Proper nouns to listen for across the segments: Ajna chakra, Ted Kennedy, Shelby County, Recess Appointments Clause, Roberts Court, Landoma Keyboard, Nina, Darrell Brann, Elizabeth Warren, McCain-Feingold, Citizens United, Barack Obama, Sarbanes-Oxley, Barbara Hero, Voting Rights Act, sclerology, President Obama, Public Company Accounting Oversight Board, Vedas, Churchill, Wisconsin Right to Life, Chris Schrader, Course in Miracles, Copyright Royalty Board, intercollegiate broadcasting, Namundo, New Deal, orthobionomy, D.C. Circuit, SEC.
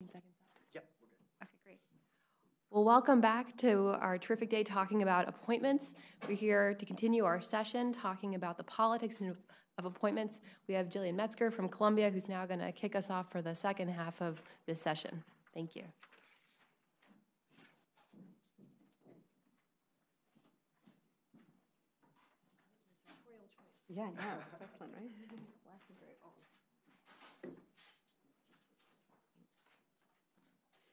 Yep, we're good. Okay, great. Well, welcome back to our terrific day talking about appointments. We're here to continue our session talking about the politics of appointments. We have Gillian Metzger from Columbia, who's now going to kick us off for the second half of this session. Thank you. Yeah, no, it's excellent, right?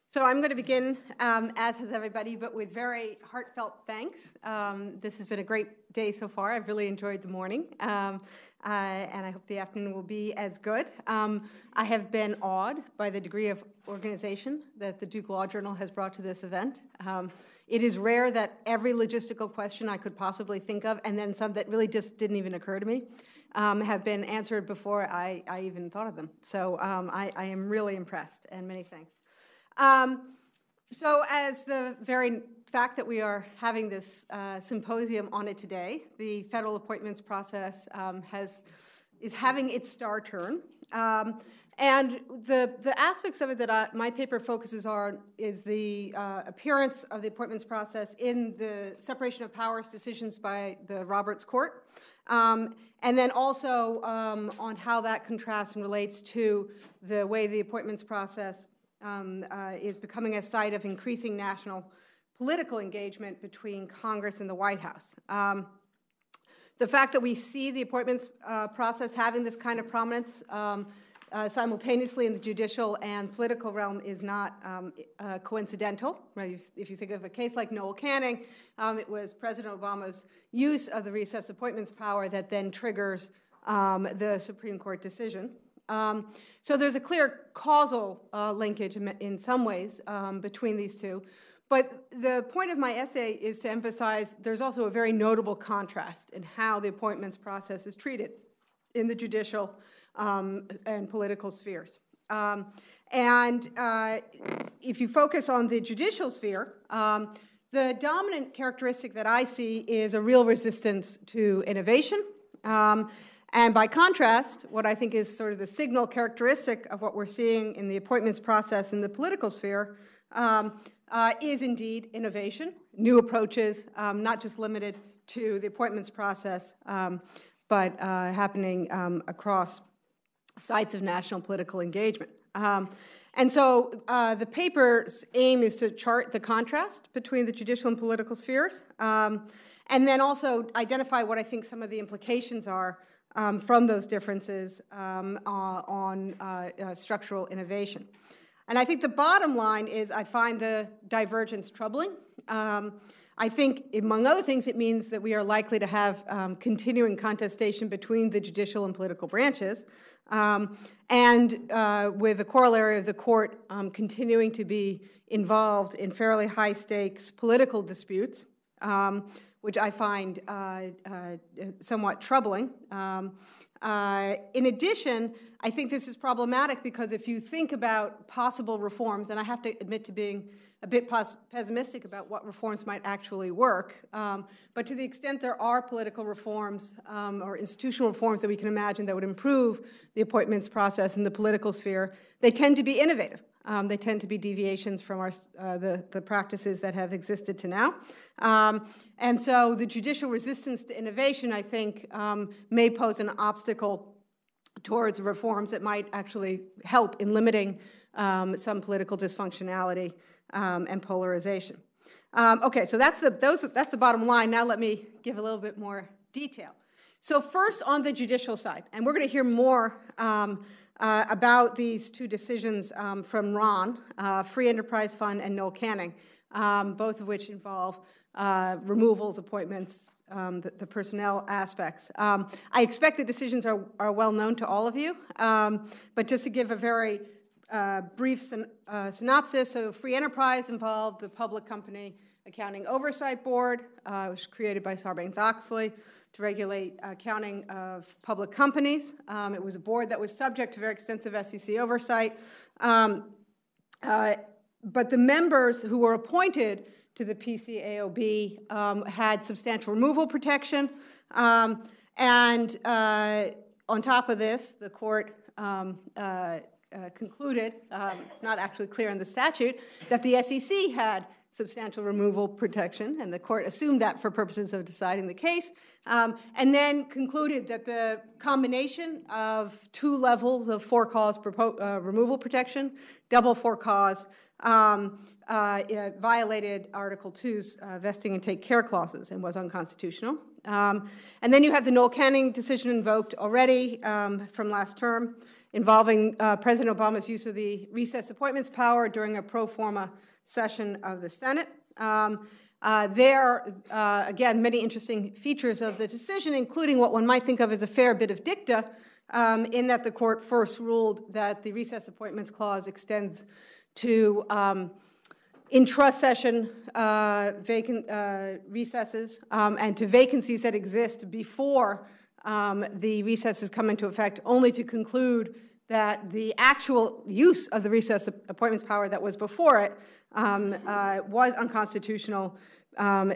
So I'm going to begin, as has everybody, but with very heartfelt thanks. This has been a great day so far. I've really enjoyed the morning, and I hope the afternoon will be as good. I have been awed by the degree of organization that the Duke Law Journal has brought to this event. It is rare that every logistical question I could possibly think of, and then some that really just didn't even occur to me, have been answered before I even thought of them. So I am really impressed, and many thanks. So as the very fact that we are having this symposium on it today, the federal appointments process is having its star turn. And the aspects of it that my paper focuses on is the appearance of the appointments process in the separation of powers decisions by the Roberts Court, and then also on how that contrasts and relates to the way the appointments process is becoming a site of increasing national political engagement between Congress and the White House. The fact that we see the appointments process having this kind of prominence simultaneously in the judicial and political realm is not coincidental. Right? If you think of a case like Noel Canning, it was President Obama's use of the recess appointments power that then triggers the Supreme Court decision. So there's a clear causal linkage in some ways between these two. But the point of my essay is to emphasize there's also a very notable contrast in how the appointments process is treated in the judicial and political spheres. If you focus on the judicial sphere, the dominant characteristic that I see is a real resistance to innovation. And by contrast, what I think is sort of the signal characteristic of what we're seeing in the appointments process in the political sphere is indeed innovation, new approaches, not just limited to the appointments process, but happening across sites of national political engagement. And so the paper's aim is to chart the contrast between the judicial and political spheres, and then also identify what I think some of the implications are from those differences on structural innovation. And I think the bottom line is I find the divergence troubling. I think, among other things, it means that we are likely to have continuing contestation between the judicial and political branches, and with the corollary of the court continuing to be involved in fairly high-stakes political disputes, which I find somewhat troubling. In addition, I think this is problematic because if you think about possible reforms, and I have to admit to being a bit pessimistic about what reforms might actually work, but to the extent there are political reforms or institutional reforms that we can imagine that would improve the appointments process in the political sphere, they tend to be innovative. They tend to be deviations from our, the practices that have existed to now. And so the judicial resistance to innovation, I think, may pose an obstacle towards reforms that might actually help in limiting some political dysfunctionality and polarization. Okay, so that's the bottom line. Now let me give a little bit more detail. So first on the judicial side, and we're going to hear more about these two decisions from Ron, Free Enterprise Fund and Noel Canning, both of which involve removals, appointments, the personnel aspects. I expect the decisions are well known to all of you, but just to give a very brief synopsis, so Free Enterprise involved the Public Company Accounting Oversight Board, which was created by Sarbanes-Oxley, to regulate accounting of public companies. It was a board that was subject to very extensive SEC oversight. But the members who were appointed to the PCAOB had substantial removal protection. On top of this, the court concluded, it's not actually clear in the statute, that the SEC had substantial removal protection, and the court assumed that for purposes of deciding the case, and then concluded that the combination of two levels of for-cause removal protection, double for-cause, violated Article II's vesting and take care clauses and was unconstitutional. And then you have the Noel Canning decision invoked already from last term involving President Obama's use of the recess appointments power during a pro forma session of the Senate. There, again, many interesting features of the decision, including what one might think of as a fair bit of dicta, in that the court first ruled that the Recess Appointments Clause extends to intra-session recesses and to vacancies that exist before the recesses come into effect, only to conclude that the actual use of the recess appointments power that was before it was unconstitutional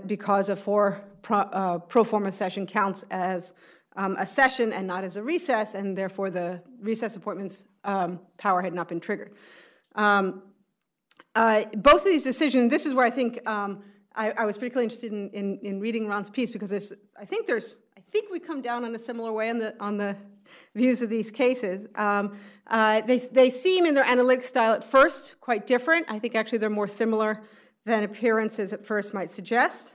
because a pro forma session counts as a session and not as a recess, and therefore the recess appointments power had not been triggered. Both of these decisions, this is where I think I was particularly interested in reading Ron's piece, because I think we come down in a similar way on the views of these cases. They seem in their analytic style at first quite different. I think actually they're more similar than appearances at first might suggest.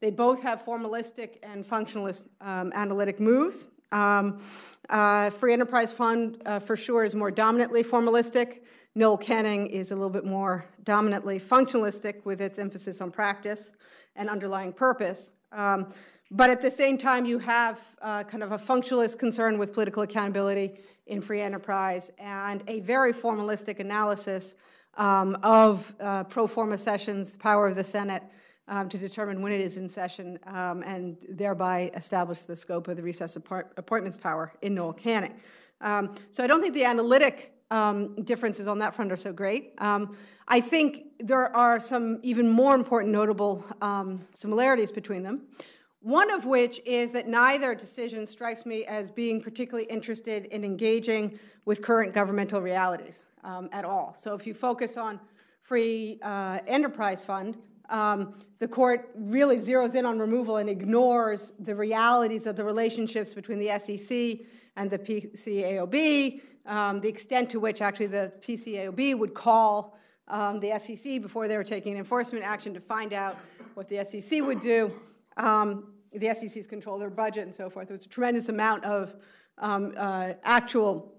They both have formalistic and functionalist analytic moves. Free Enterprise Fund for sure is more dominantly formalistic. Noel Canning is a little bit more dominantly functionalistic with its emphasis on practice and underlying purpose. But at the same time, you have kind of a functionalist concern with political accountability in free enterprise and a very formalistic analysis of pro forma sessions, power of the Senate to determine when it is in session and thereby establish the scope of the recess appointments power in Noel Canning. So I don't think the analytic differences on that front are so great. I think there are some even more important notable similarities between them. One of which is that neither decision strikes me as being particularly interested in engaging with current governmental realities at all. So if you focus on Free Enterprise Fund, the court really zeroes in on removal and ignores the realities of the relationships between the SEC and the PCAOB, the extent to which actually the PCAOB would call the SEC before they were taking enforcement action to find out what the SEC would do. The SEC's control their budget and so forth. There was a tremendous amount of actual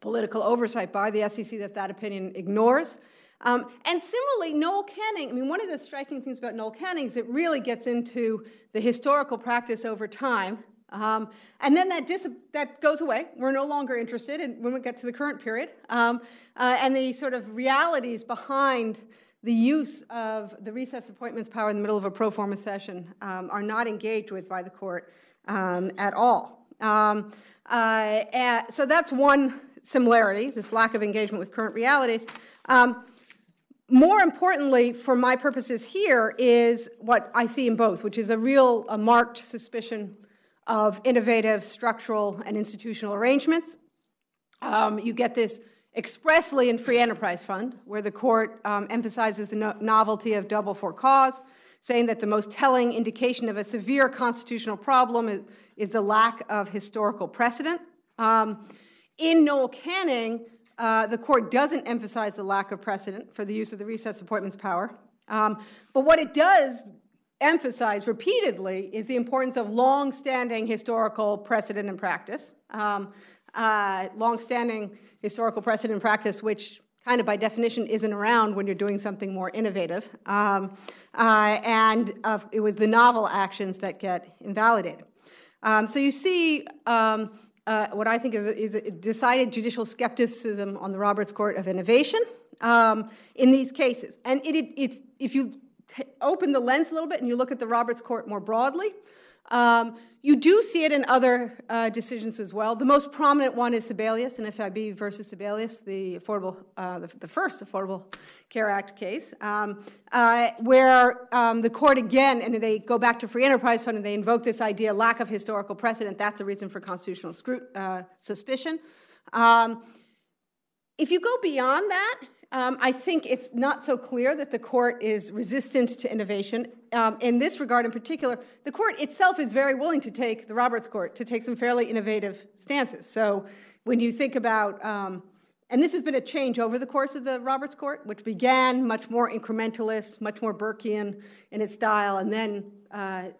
political oversight by the SEC that opinion ignores. And similarly, Noel Canning, I mean, one of the striking things about Noel Canning is it really gets into the historical practice over time. And then that goes away. We're no longer interested in when we get to the current period. And the sort of realities behind the use of the recess appointments power in the middle of a pro forma session are not engaged with by the court at all. So that's one similarity, this lack of engagement with current realities. More importantly, for my purposes here, is what I see in both, which is a marked suspicion of innovative structural and institutional arrangements. You get this expressly in Free Enterprise Fund, where the court emphasizes the novelty of double for cause, saying that the most telling indication of a severe constitutional problem is the lack of historical precedent. In Noel Canning, the court doesn't emphasize the lack of precedent for the use of the recess appointments power. But what it does emphasize repeatedly is the importance of long-standing historical precedent and practice. Long-standing historical precedent and practice, which kind of by definition isn't around when you're doing something more innovative. And it was the novel actions that get invalidated. So you see what I think is a decided judicial skepticism on the Roberts Court of innovation in these cases. And it's if you open the lens a little bit and you look at the Roberts Court more broadly, you do see it in other decisions as well. The most prominent one is Sebelius, NFIB versus Sebelius, the first Affordable Care Act case, where the court again, and they go back to Free Enterprise Fund and they invoke this idea, lack of historical precedent, that's a reason for constitutional suspicion. If you go beyond that, I think it's not so clear that the court is resistant to innovation. In this regard in particular, the court itself is very willing to take, the Roberts Court, to take some fairly innovative stances. So when you think about, and this has been a change over the course of the Roberts Court, which began much more incrementalist, much more Burkean in its style, and then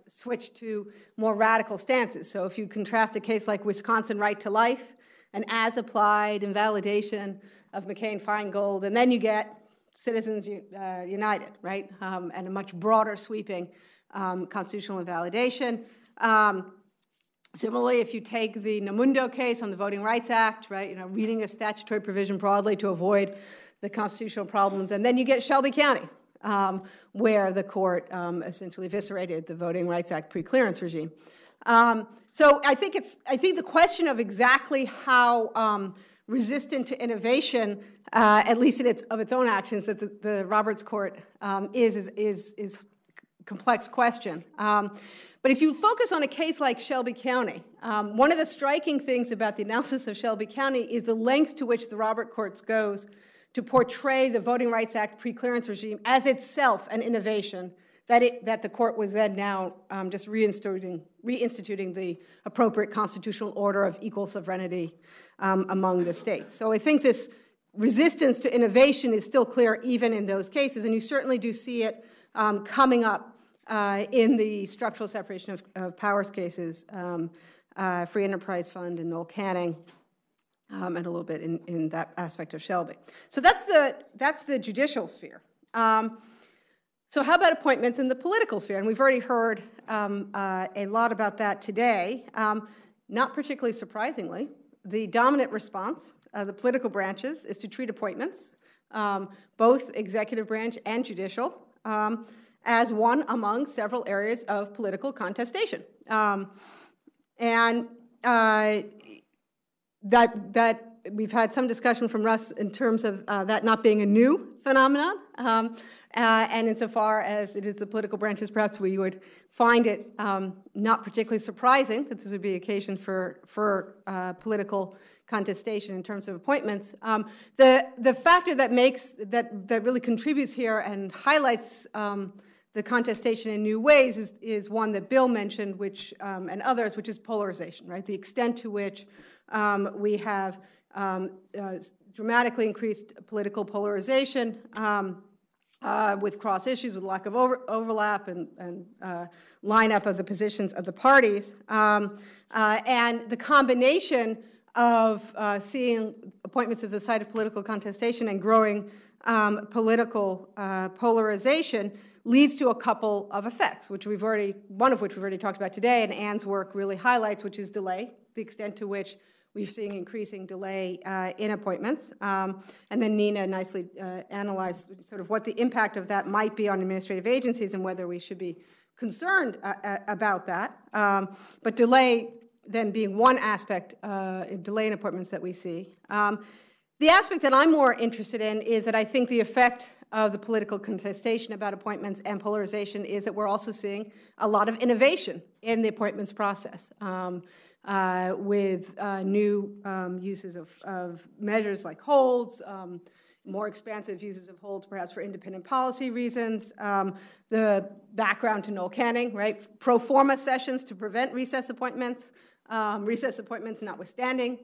switched to more radical stances. So if you contrast a case like Wisconsin Right to Life, an as-applied invalidation of McCain-Feingold, and then you get Citizens United, right, and a much broader sweeping constitutional invalidation. Similarly, if you take the Namundo case on the Voting Rights Act, right, you know, reading a statutory provision broadly to avoid the constitutional problems, and then you get Shelby County, where the court essentially eviscerated the Voting Rights Act preclearance regime. So I think it's, I think the question of exactly how resistant to innovation, at least in its, of its own actions, that the Roberts Court is a complex question. But if you focus on a case like Shelby County, one of the striking things about the analysis of Shelby County is the lengths to which the Roberts Court goes to portray the Voting Rights Act preclearance regime as itself an innovation that, that the court was then now just reinstituting the appropriate constitutional order of equal sovereignty among the states. So I think this resistance to innovation is still clear even in those cases, and you certainly do see it coming up in the structural separation of powers cases, Free Enterprise Fund and Noel Canning, and a little bit in that aspect of Shelby. So that's the judicial sphere. So how about appointments in the political sphere? And we've already heard a lot about that today. Not particularly surprisingly, the dominant response of the political branches is to treat appointments, both executive branch and judicial, as one among several areas of political contestation. That we've had some discussion from Russ in terms of that not being a new phenomenon. And insofar as it is the political branches, perhaps we would find it not particularly surprising that this would be occasion for political contestation in terms of appointments. The factor that makes that really contributes here and highlights the contestation in new ways is one that Bill mentioned, which and others, which is polarization. Right, the extent to which we have dramatically increased political polarization. With cross issues, with lack of overlap and lineup of the positions of the parties. And the combination of seeing appointments as a site of political contestation and growing political polarization leads to a couple of effects, which we've already, one of which we've already talked about today, and Anne's work really highlights, which is delay, the extent to which we're seeing increasing delay in appointments. And then Nina nicely analyzed sort of what the impact of that might be on administrative agencies and whether we should be concerned about that. But delay then being one aspect, delay in appointments that we see. The aspect that I'm more interested in is that I think the effect of the political contestation about appointments and polarization is that we're also seeing a lot of innovation in the appointments process. With new uses of measures like holds, more expansive uses of holds perhaps for independent policy reasons, the background to Noel Canning, right? Pro forma sessions to prevent recess appointments notwithstanding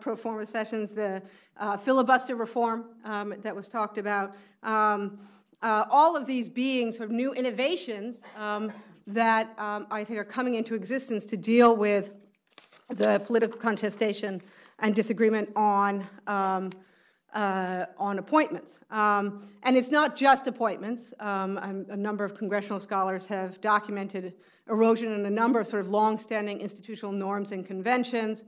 pro forma sessions, the filibuster reform that was talked about, all of these being sort of new innovations that I think are coming into existence to deal with the political contestation and disagreement on appointments. And it's not just appointments. A number of congressional scholars have documented erosion in a number of sort of longstanding institutional norms and conventions.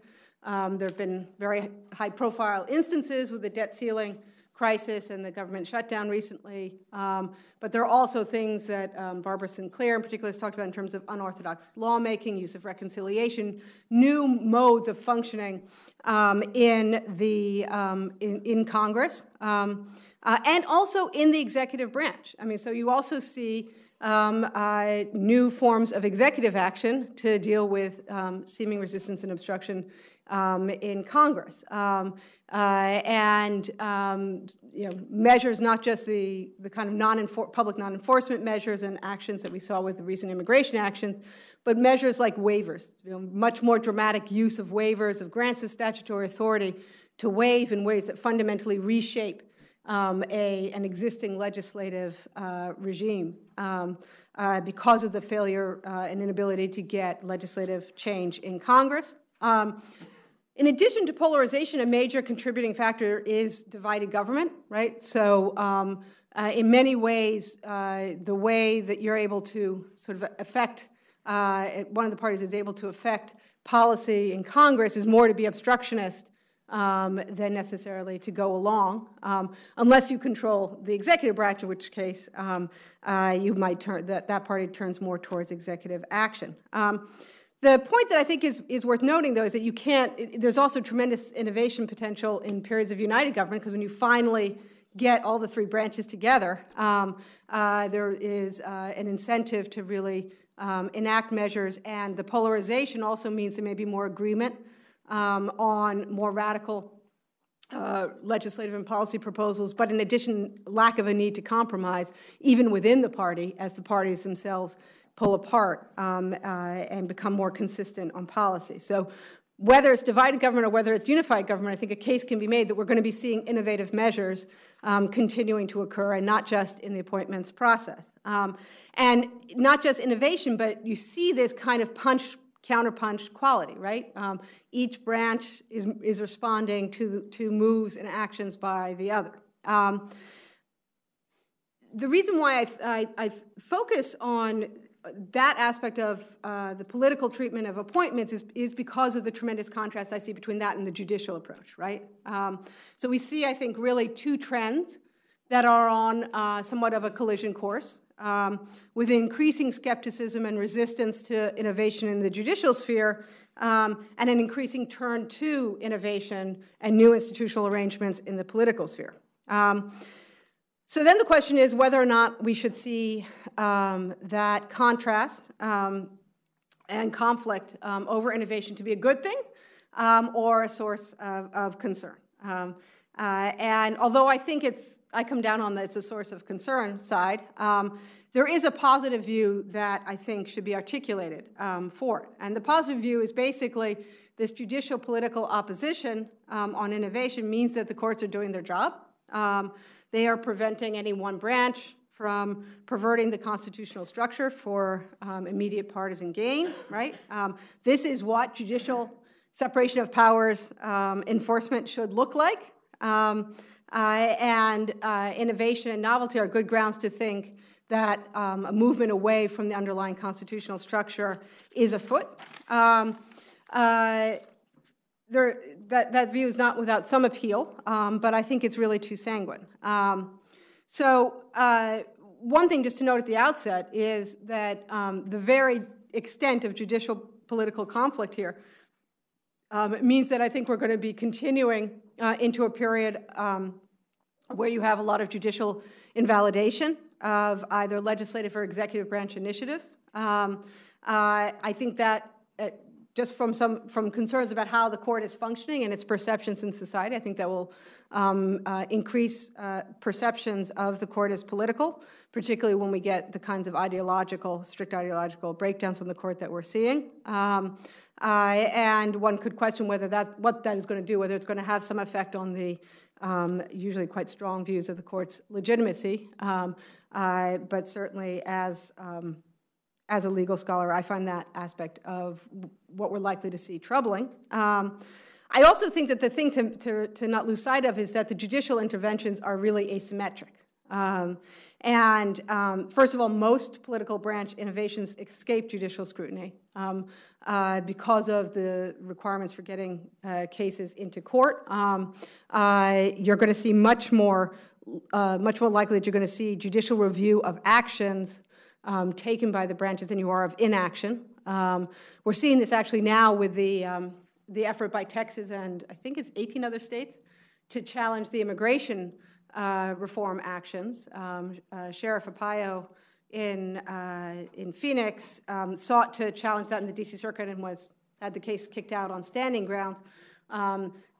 There have been very high-profile instances with the debt ceiling crisis and the government shutdown recently. But there are also things that Barbara Sinclair in particular has talked about in terms of unorthodox lawmaking, use of reconciliation, new modes of functioning in Congress, and also in the executive branch. I mean, so you also see new forms of executive action to deal with seeming resistance and obstruction in Congress, and you know, measures not just the kind of public non-enforcement measures and actions that we saw with the recent immigration actions, but measures like waivers, you know, much more dramatic use of waivers, of grants of statutory authority to waive in ways that fundamentally reshape an existing legislative regime because of the failure and inability to get legislative change in Congress. In addition to polarization, a major contributing factor is divided government, right? So in many ways, the way that you're able to sort of affect, one of the parties is able to affect policy in Congress is more to be obstructionist than necessarily to go along, unless you control the executive branch, in which case you might turn, that party turns more towards executive action. The point that I think is worth noting, though, is that you can't, there's also tremendous innovation potential in periods of united government, because when you finally get all the three branches together, there is an incentive to really enact measures, and the polarization also means there may be more agreement on more radical legislative and policy proposals, but in addition, lack of a need to compromise, even within the party, as the parties themselves pull apart and become more consistent on policy. So whether it's divided government or whether it's unified government, I think a case can be made that we're going to be seeing innovative measures continuing to occur, and not just in the appointments process. And not just innovation, but you see this kind of punch-counterpunch quality, right? Each branch is responding to moves and actions by the other. The reason why I focus on that aspect of the political treatment of appointments is because of the tremendous contrast I see between that and the judicial approach, right? So we see, I think, really two trends that are on somewhat of a collision course, with increasing skepticism and resistance to innovation in the judicial sphere, and an increasing turn to innovation and new institutional arrangements in the political sphere. So then the question is whether or not we should see that contrast and conflict over innovation to be a good thing or a source of concern. And although I think I come down on that it's a source of concern side, there is a positive view that I think should be articulated for it. And the positive view is basically this judicial political opposition on innovation means that the courts are doing their job. They are preventing any one branch from perverting the constitutional structure for immediate partisan gain, right? This is what judicial separation of powers enforcement should look like. And innovation and novelty are good grounds to think that a movement away from the underlying constitutional structure is afoot. That view is not without some appeal, but I think it's really too sanguine. So one thing just to note at the outset is that the very extent of judicial political conflict here means that I think we're going to be continuing into a period where you have a lot of judicial invalidation of either legislative or executive branch initiatives. I think that just from concerns about how the court is functioning and its perceptions in society, I think that will increase perceptions of the court as political, particularly when we get the kinds of strict ideological breakdowns on the court that we're seeing. And one could question what that is going to do, whether it's going to have some effect on the usually quite strong views of the court's legitimacy. But certainly as a legal scholar, I find that aspect of what we're likely to see troubling. I also think that the thing to not lose sight of is that the judicial interventions are really asymmetric. First of all, most political branch innovations escape judicial scrutiny because of the requirements for getting cases into court. You're going to see much more likely that you're going to see judicial review of actions taken by the branches than you are of inaction. We're seeing this actually now with the effort by Texas and I think it's 18 other states to challenge the immigration reform actions. Sheriff Arpaio in Phoenix sought to challenge that in the D.C. Circuit and was had the case kicked out on standing grounds.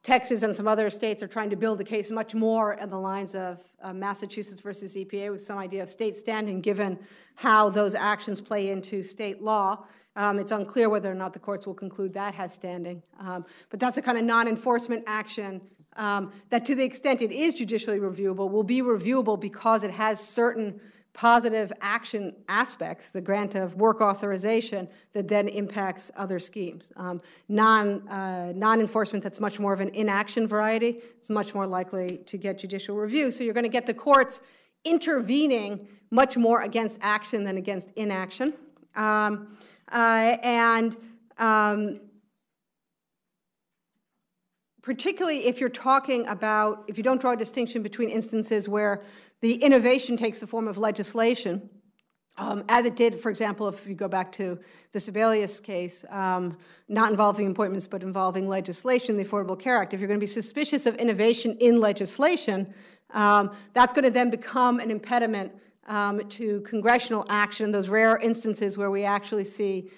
Texas and some other states are trying to build a case much more on the lines of Massachusetts versus EPA, with some idea of state standing, given how those actions play into state law. It's unclear whether or not the courts will conclude that has standing. But that's a kind of non-enforcement action that, to the extent it is judicially reviewable, will be reviewable because it has certain positive action aspects, the grant of work authorization, that then impacts other schemes. Non-enforcement that's much more of an inaction variety is much more likely to get judicial review. So you're going to get the courts intervening much more against action than against inaction. Particularly if you're talking about, if you don't draw a distinction between instances where the innovation takes the form of legislation, as it did, for example, if you go back to the Sebelius case, not involving appointments but involving legislation, the Affordable Care Act. If you're going to be suspicious of innovation in legislation, that's going to then become an impediment to congressional action, those rare instances where we actually see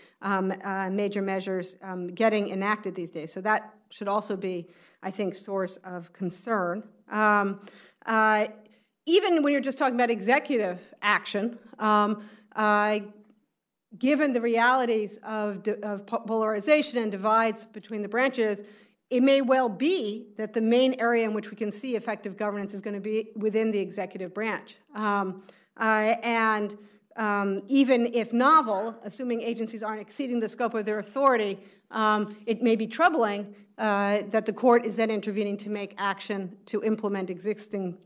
major measures getting enacted these days. So that should also be, I think, source of concern. Even when you're just talking about executive action, given the realities of polarization and divides between the branches, it may well be that the main area in which we can see effective governance is going to be within the executive branch. Even if novel, assuming agencies aren't exceeding the scope of their authority, it may be troubling that the court is then intervening to make action to implement existing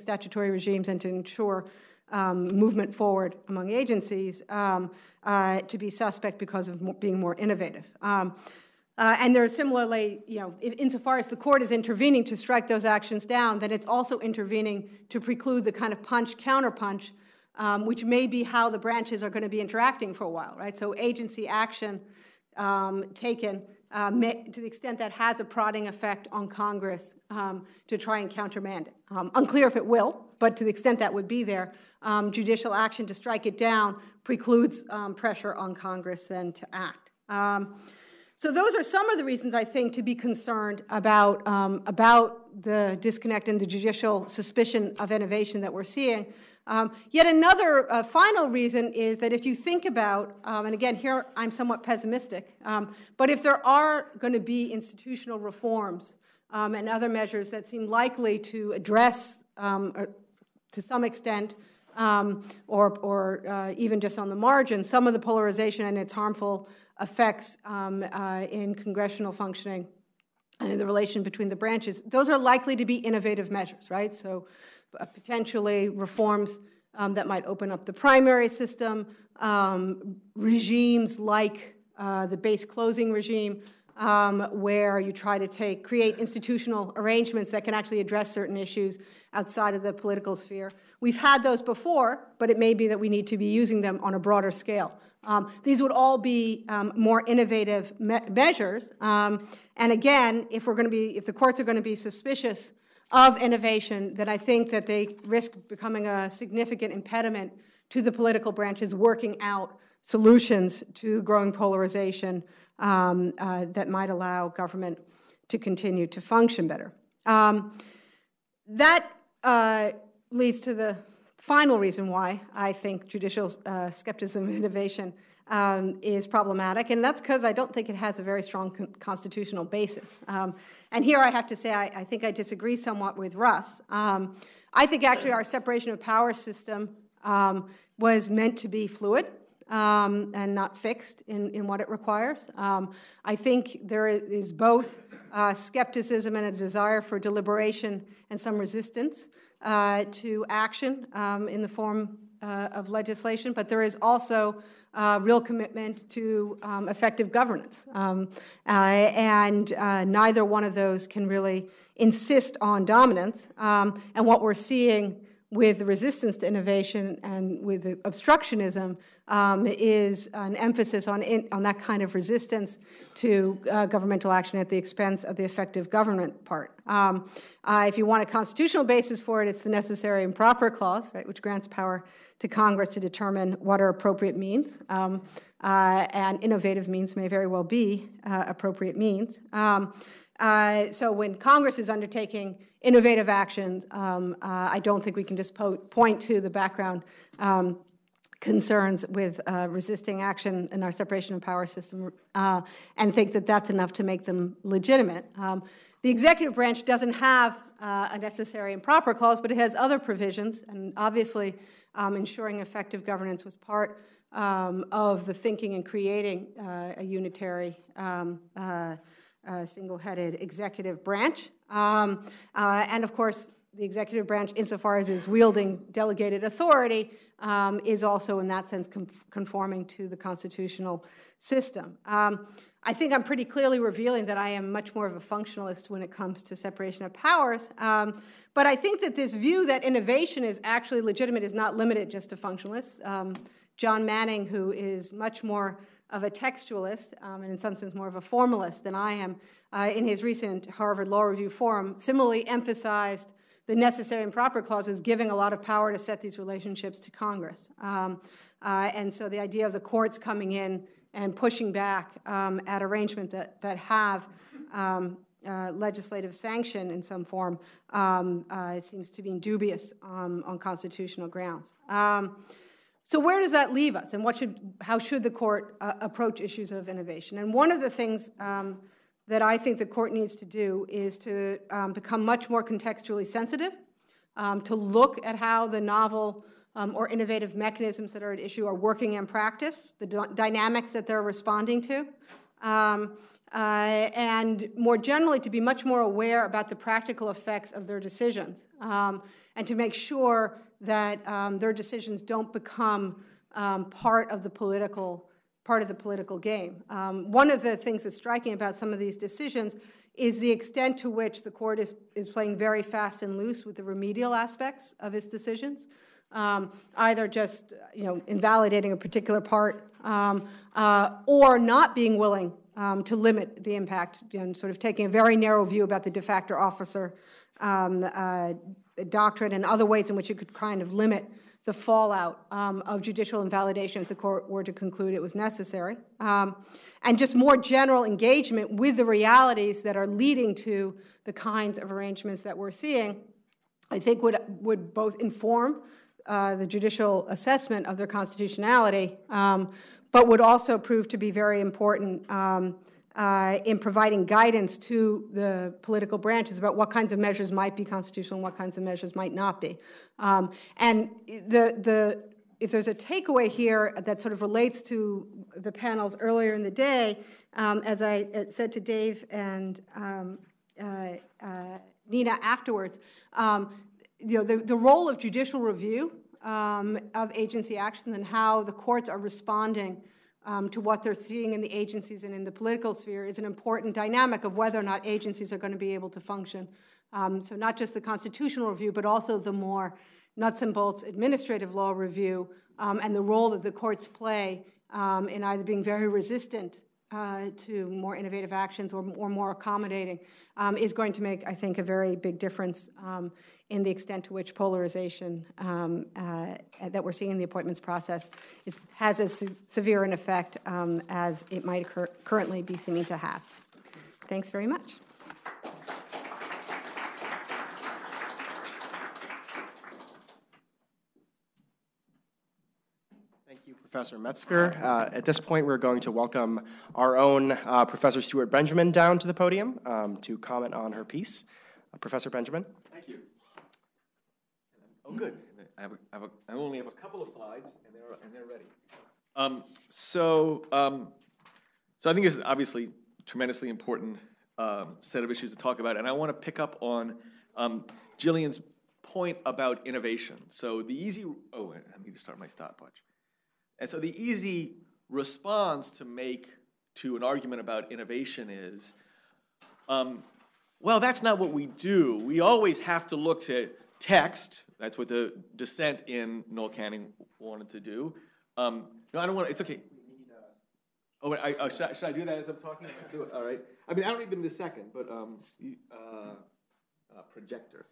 statutory regimes and to ensure movement forward among agencies to be suspect because of being more innovative. And there are similarly, insofar as the court is intervening to strike those actions down, then it's also intervening to preclude the kind of punch-counterpunch, which may be how the branches are going to be interacting for a while, right? So agency action taken, to the extent that has a prodding effect on Congress to try and countermand it. Unclear if it will, but to the extent that would be there, judicial action to strike it down precludes pressure on Congress then to act. So those are some of the reasons, I think, to be concerned about the disconnect and the judicial suspicion of innovation that we're seeing. Yet another final reason is that if you think about, and again, here I'm somewhat pessimistic, but if there are going to be institutional reforms and other measures that seem likely to address, to some extent, or even just on the margin, some of the polarization and its harmful effects in congressional functioning and in the relation between the branches, those are likely to be innovative measures, right? So potentially reforms that might open up the primary system, regimes like the base closing regime, where you try to create institutional arrangements that can actually address certain issues outside of the political sphere. We've had those before, but it may be that we need to be using them on a broader scale. These would all be more innovative measures. And again, if the courts are going to be suspicious of innovation, then I think that they risk becoming a significant impediment to the political branches working out solutions to growing polarization that might allow government to continue to function better. That leads to the final reason why I think judicial skepticism of innovation is problematic, and that's because I don't think it has a very strong constitutional basis. And here I have to say I think I disagree somewhat with Russ. I think actually our separation of powers system was meant to be fluid and not fixed in what it requires. I think there is both skepticism and a desire for deliberation and some resistance to action in the form of legislation, but there is also real commitment to effective governance. And neither one of those can really insist on dominance. And what we're seeing with resistance to innovation and with obstructionism is an emphasis on that kind of resistance to governmental action at the expense of the effective government part. If you want a constitutional basis for it, it's the Necessary and Proper Clause, right, which grants power to Congress to determine what are appropriate means, and innovative means may very well be appropriate means. So when Congress is undertaking innovative actions, I don't think we can just point to the background concerns with resisting action in our separation of power system and think that that's enough to make them legitimate. The executive branch doesn't have a Necessary and Proper Clause, but it has other provisions, and obviously ensuring effective governance was part of the thinking and creating a unitary single-headed executive branch. And of course, the executive branch, insofar as is wielding delegated authority, is also in that sense conforming to the constitutional system. I think I'm pretty clearly revealing that I am much more of a functionalist when it comes to separation of powers. But I think that this view that innovation is actually legitimate is not limited just to functionalists. John Manning, who is much more of a textualist, and in some sense more of a formalist than I am, in his recent Harvard Law Review forum, similarly emphasized the Necessary and Proper Clause as giving a lot of power to set these relationships to Congress. And so the idea of the courts coming in and pushing back at arrangements that have legislative sanction in some form seems to be dubious on constitutional grounds. So where does that leave us, and how should the court approach issues of innovation? And one of the things that I think the court needs to do is to become much more contextually sensitive, to look at how the novel or innovative mechanisms that are at issue are working in practice, the dynamics that they're responding to, and more generally to be much more aware about the practical effects of their decisions, and to make sure that their decisions don't become part of the political game. One of the things that's striking about some of these decisions is the extent to which the court is playing very fast and loose with the remedial aspects of its decisions, either just invalidating a particular part or not being willing to limit the impact, sort of taking a very narrow view about the de facto officer doctrine and other ways in which it could kind of limit the fallout of judicial invalidation if the court were to conclude it was necessary, and just more general engagement with the realities that are leading to the kinds of arrangements that we're seeing, I think would both inform the judicial assessment of their constitutionality, but would also prove to be very important in providing guidance to the political branches about what kinds of measures might be constitutional and what kinds of measures might not be. And if there's a takeaway here that sort of relates to the panels earlier in the day, as I said to Dave and Nina afterwards, the role of judicial review of agency action and how the courts are responding to what they're seeing in the agencies and in the political sphere is an important dynamic of whether or not agencies are going to be able to function. So not just the constitutional review, but also the more nuts and bolts administrative law review and the role that the courts play in either being very resistant to more innovative actions or more accommodating is going to make, I think, a very big difference in the extent to which polarization that we're seeing in the appointments process has as severe an effect as it might currently be seeming to have. Thanks very much. Professor Metzger. At this point, we're going to welcome our own Professor Stuart Benjamin down to the podium to comment on her piece. Professor Benjamin. Thank you. Oh, good. I only have a couple of slides, and they're ready. So I think this is obviously a tremendously important set of issues to talk about, and I want to pick up on Gillian's point about innovation. So the easy... Oh, I need to start my stopwatch. And so the easy response to make to an argument about innovation is, well, that's not what we do. We always have to look to text. That's what the dissent in Noel Canning wanted to do. No, I don't want to, it's okay. Oh, wait, should I do that as I'm talking? All right. I mean, I don't need them in a second, but projector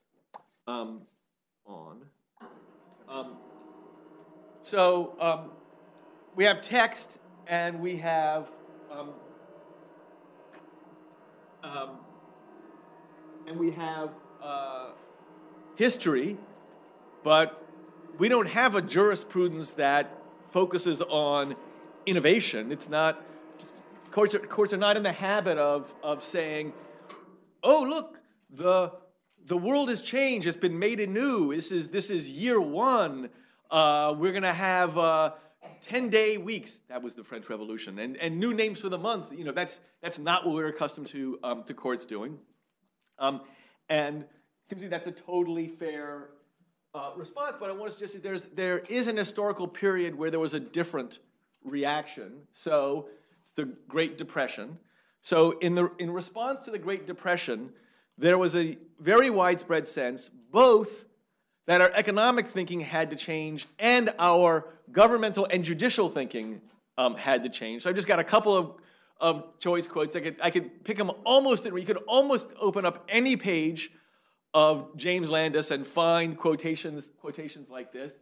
on. We have text and we have history, but we don't have a jurisprudence that focuses on innovation. It's not, courts are not in the habit of saying, oh, look, the world has changed. It's been made anew. This is year one. We're going to have 10-day weeks. That was the French Revolution. And new names for the months. You know, that's not what we're accustomed to courts doing. And it seems to me that's a totally fair response. But I want to suggest that there is an historical period where there was a different reaction. So it's the Great Depression. So in response to the Great Depression, there was a very widespread sense, both that our economic thinking had to change and our governmental and judicial thinking had to change. So I've just got a couple of choice quotes. I could pick them almost, you could almost open up any page of James Landis and find quotations like this.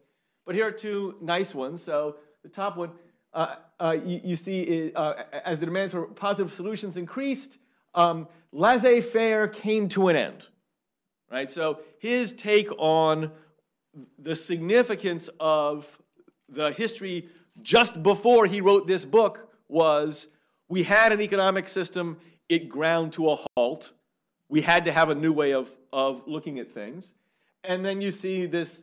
But here are two nice ones. So the top one you see, as the demands for positive solutions increased, laissez-faire came to an end, right? So his take on the significance of the history just before he wrote this book was, we had an economic system, it ground to a halt. We had to have a new way of looking at things. And then you see this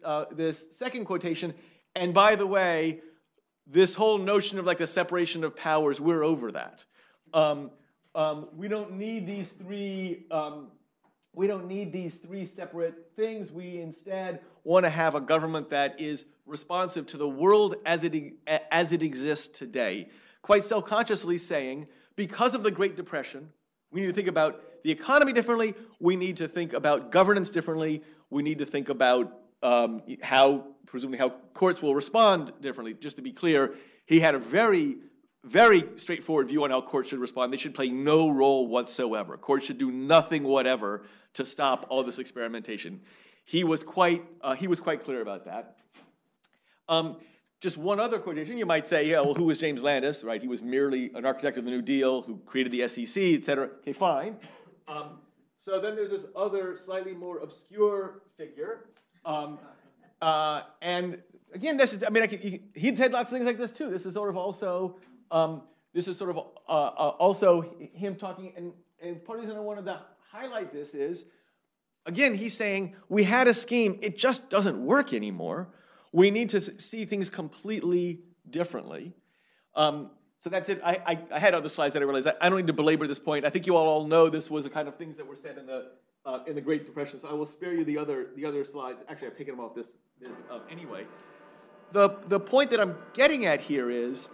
second quotation, and by the way, this whole notion of like the separation of powers, we're over that. We don't need these three. We don't need these three separate things. We instead want to have a government that is responsive to the world as it exists today. Quite self-consciously saying, because of the Great Depression, we need to think about the economy differently. We need to think about governance differently. We need to think about presumably how courts will respond differently. Just to be clear, he had a very straightforward view on how courts should respond. They should play no role whatsoever. Courts should do nothing whatever to stop all this experimentation. He was quite clear about that. Just one other quotation. You might say, yeah, well, who was James Landis, right? He was merely an architect of the New Deal who created the SEC, et cetera. Okay, fine. So then there's this other slightly more obscure figure. And again, he said lots of things like this too. This is sort of also... also him talking, and part of the reason I wanted to highlight this is, again, he's saying, we had a scheme, it just doesn't work anymore. We need to see things completely differently. So that's it. I had other slides that I realized I don't need to belabor this point. I think you all know this was the kind of things that were said in the Great Depression, so I will spare you the other slides. Actually, I've taken them off this anyway. The point that I'm getting at here is,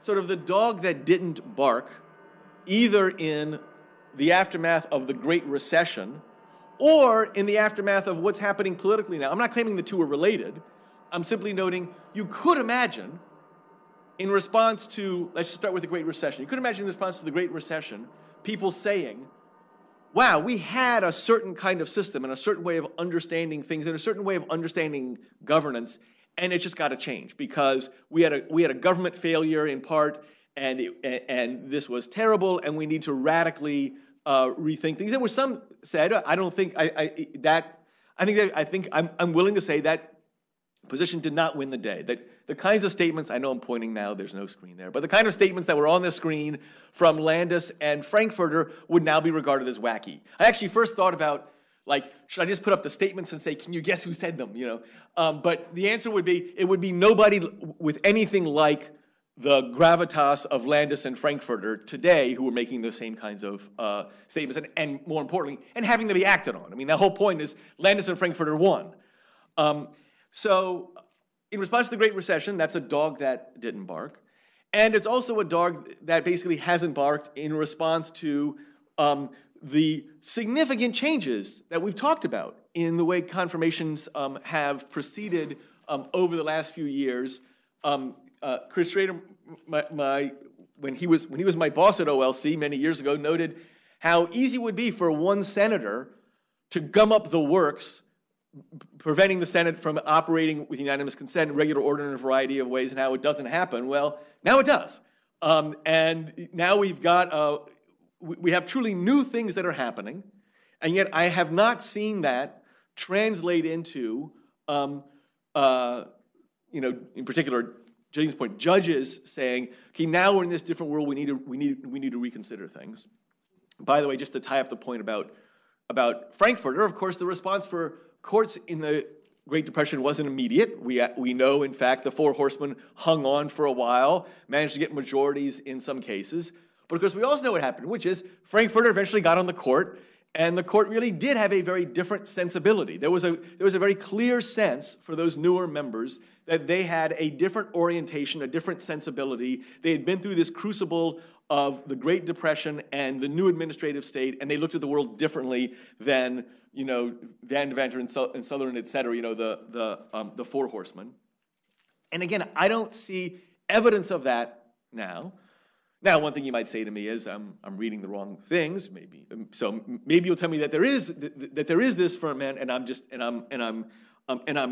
sort of the dog that didn't bark, either in the aftermath of the Great Recession or in the aftermath of what's happening politically now. I'm not claiming the two are related. I'm simply noting you could imagine in response to, let's just start with the Great Recession. You could imagine in response to the Great Recession, people saying, wow, we had a certain kind of system and a certain way of understanding things and a certain way of understanding governance, and it's just got to change because we had a government failure in part, and this was terrible, and we need to radically rethink things. There were some said, I'm willing to say that position did not win the day. That the kinds of statements, I know I'm pointing now, there's no screen there, but the kind of statements that were on the screen from Landis and Frankfurter would now be regarded as wacky. I actually first thought about, like, should I just put up the statements and say, can you guess who said them, you know? But the answer would be, it would be nobody with anything like the gravitas of Landis and Frankfurter today who were making those same kinds of statements, and more importantly, and having them be acted on. I mean, the whole point is Landis and Frankfurter won. So in response to the Great Recession, that's a dog that didn't bark. And it's also a dog that basically hasn't barked in response to the significant changes that we've talked about in the way confirmations have proceeded over the last few years. Chris Schrader, when he was my boss at OLC many years ago, noted how easy it would be for one senator to gum up the works, preventing the Senate from operating with unanimous consent, regular order, in a variety of ways, and how it doesn't happen. Well, now it does. And now we've got, we have truly new things that are happening, and yet I have not seen that translate into, in particular, Jillian's point, judges saying, okay, now we're in this different world, we need to reconsider things. By the way, just to tie up the point about Frankfurter, of course, the response for courts in the Great Depression wasn't immediate. We know, in fact, the Four Horsemen hung on for a while, managed to get majorities in some cases. But, of course, we also know what happened, which is Frankfurter eventually got on the court, and the court really did have a very different sensibility. There was a very clear sense for those newer members that they had a different orientation, a different sensibility. They had been through this crucible of the Great Depression and the new administrative state, and they looked at the world differently than, Van Deventer and Southern, et cetera, the Four Horsemen. And again, I don't see evidence of that now. Now, one thing you might say to me is, I'm reading the wrong things, maybe. So maybe you'll tell me that there is this ferment, and I'm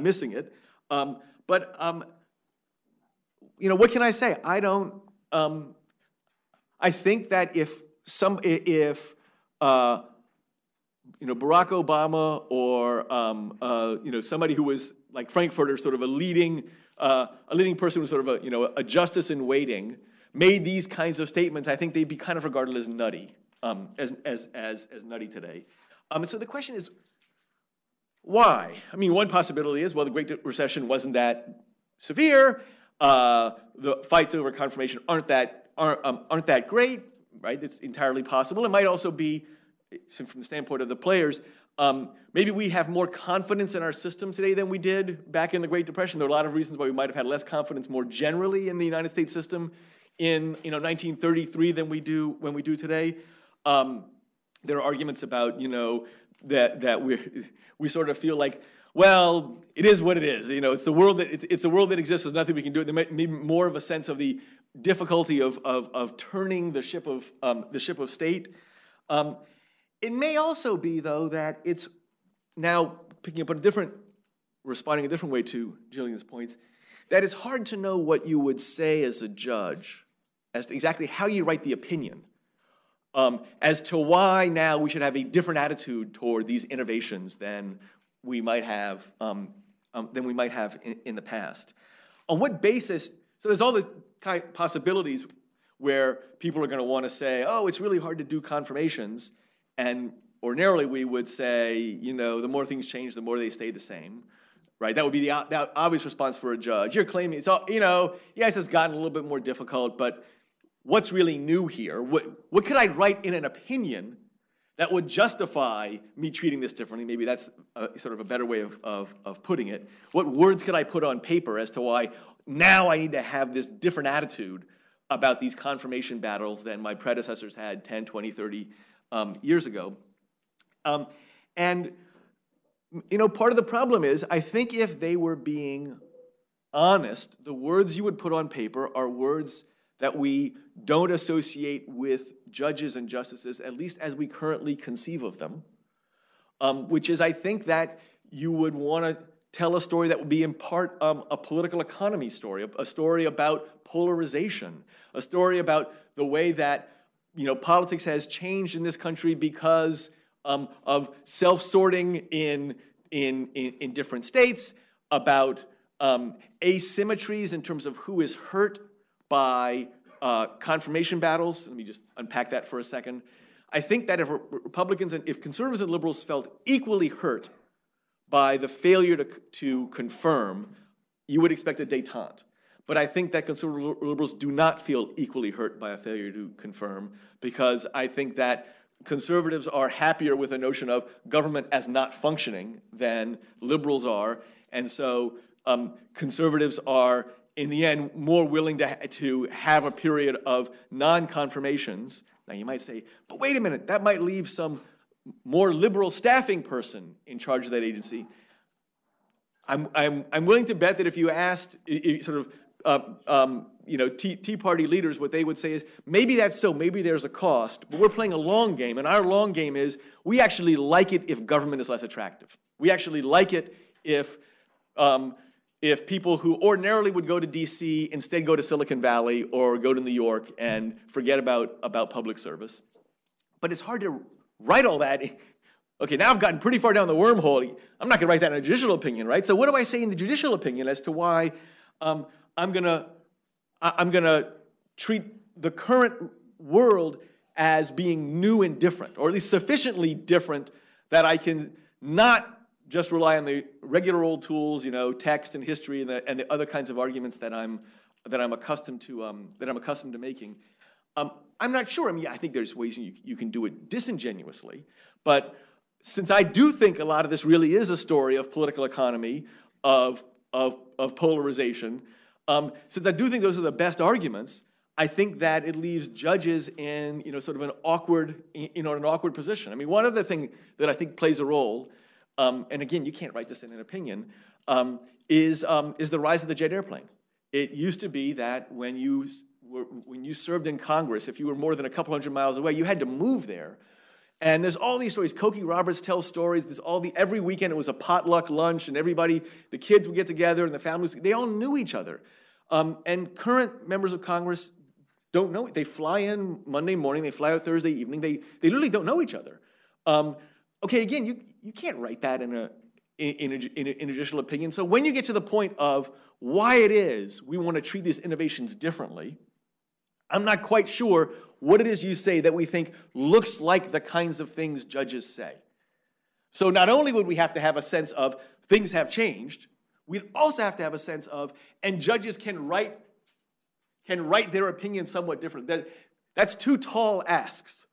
missing it. What can I say? I don't. I think that if Barack Obama or somebody who was like Frankfurter, sort of a leading person, who was sort of a justice in waiting, made these kinds of statements, I think they'd be kind of regarded as nutty, as nutty today. So the question is, why? I mean, one possibility is, well, the Great Recession wasn't that severe. The fights over confirmation aren't that great, right? That's entirely possible. It might also be, from the standpoint of the players, maybe we have more confidence in our system today than we did back in the Great Depression. There are a lot of reasons why we might have had less confidence more generally in the United States system in 1933 than we do today. There are arguments about that we sort of feel like, well, it is what it is. It's the world that it's the world that exists. There's nothing we can do. There may be more of a sense of the difficulty of turning the ship of state. It may also be, though, that it's now responding a different way to Gillian's points, that it's hard to know what you would say as a judge as to exactly how you write the opinion as to why now we should have a different attitude toward these innovations than we might have in the past. On what basis? So there's all the kind of possibilities where people are going to want to say, oh, it's really hard to do confirmations. And ordinarily, we would say, the more things change, the more they stay the same, right? That would be the obvious response for a judge. You're claiming it's all, yes, it's gotten a little bit more difficult, but what's really new here? What could I write in an opinion that would justify me treating this differently? Maybe that's sort of a better way of putting it. What words could I put on paper as to why now I need to have this different attitude about these confirmation battles than my predecessors had 10, 20, 30 years ago. Part of the problem is, I think if they were being honest, the words you would put on paper are words that we don't associate with judges and justices, at least as we currently conceive of them, which is, I think that you would want to tell a story that would be in part a political economy story, a story about polarization, a story about the way that politics has changed in this country because of self-sorting in different states, about asymmetries in terms of who is hurt by confirmation battles. Let me just unpack that for a second. I think that if Republicans and if conservatives and liberals felt equally hurt by the failure to confirm, you would expect a détente. But I think that conservative liberals do not feel equally hurt by a failure to confirm, because I think that conservatives are happier with the notion of government as not functioning than liberals are. And so conservatives are, in the end, more willing to have a period of non-confirmations. Now, you might say, but wait a minute, that might leave some more liberal staffing person in charge of that agency, I'm willing to bet that if you asked Tea Party leaders, what they would say is, maybe that's so, maybe there's a cost, but we're playing a long game, and our long game is we actually like it if government is less attractive. We actually like it if people who ordinarily would go to D.C. instead go to Silicon Valley or go to New York and forget about public service. But it's hard to write all that. Okay, now I've gotten pretty far down the wormhole. I'm not going to write that in a judicial opinion, right? So what do I say in the judicial opinion as to why I'm gonna treat the current world as being new and different, or at least sufficiently different that I can not just rely on the regular old tools, text and history and the other kinds of arguments that I'm accustomed to making. I'm not sure. I mean, I think there's ways you can do it disingenuously, but since I do think a lot of this really is a story of political economy, of polarization, since I do think those are the best arguments, I think that it leaves judges in an awkward position. I mean, one other thing that I think plays a role, and again, you can't write this in an opinion, is the rise of the jet airplane. It used to be that when you served in Congress, if you were more than a couple hundred miles away, you had to move there. And there's all these stories. Cokie Roberts tells stories. Every weekend it was a potluck lunch, and the kids would get together, and the families, they all knew each other. And current members of Congress don't know it. They fly in Monday morning. They fly out Thursday evening. They literally don't know each other. Okay, again, you can't write that in a judicial opinion. So when you get to the point of why it is we want to treat these innovations differently, I'm not quite sure what it is you say that we think looks like the kinds of things judges say. So not only would we have to have a sense of things have changed, we'd also have to have a sense of, and judges can write their opinion somewhat different. That's too tall asks.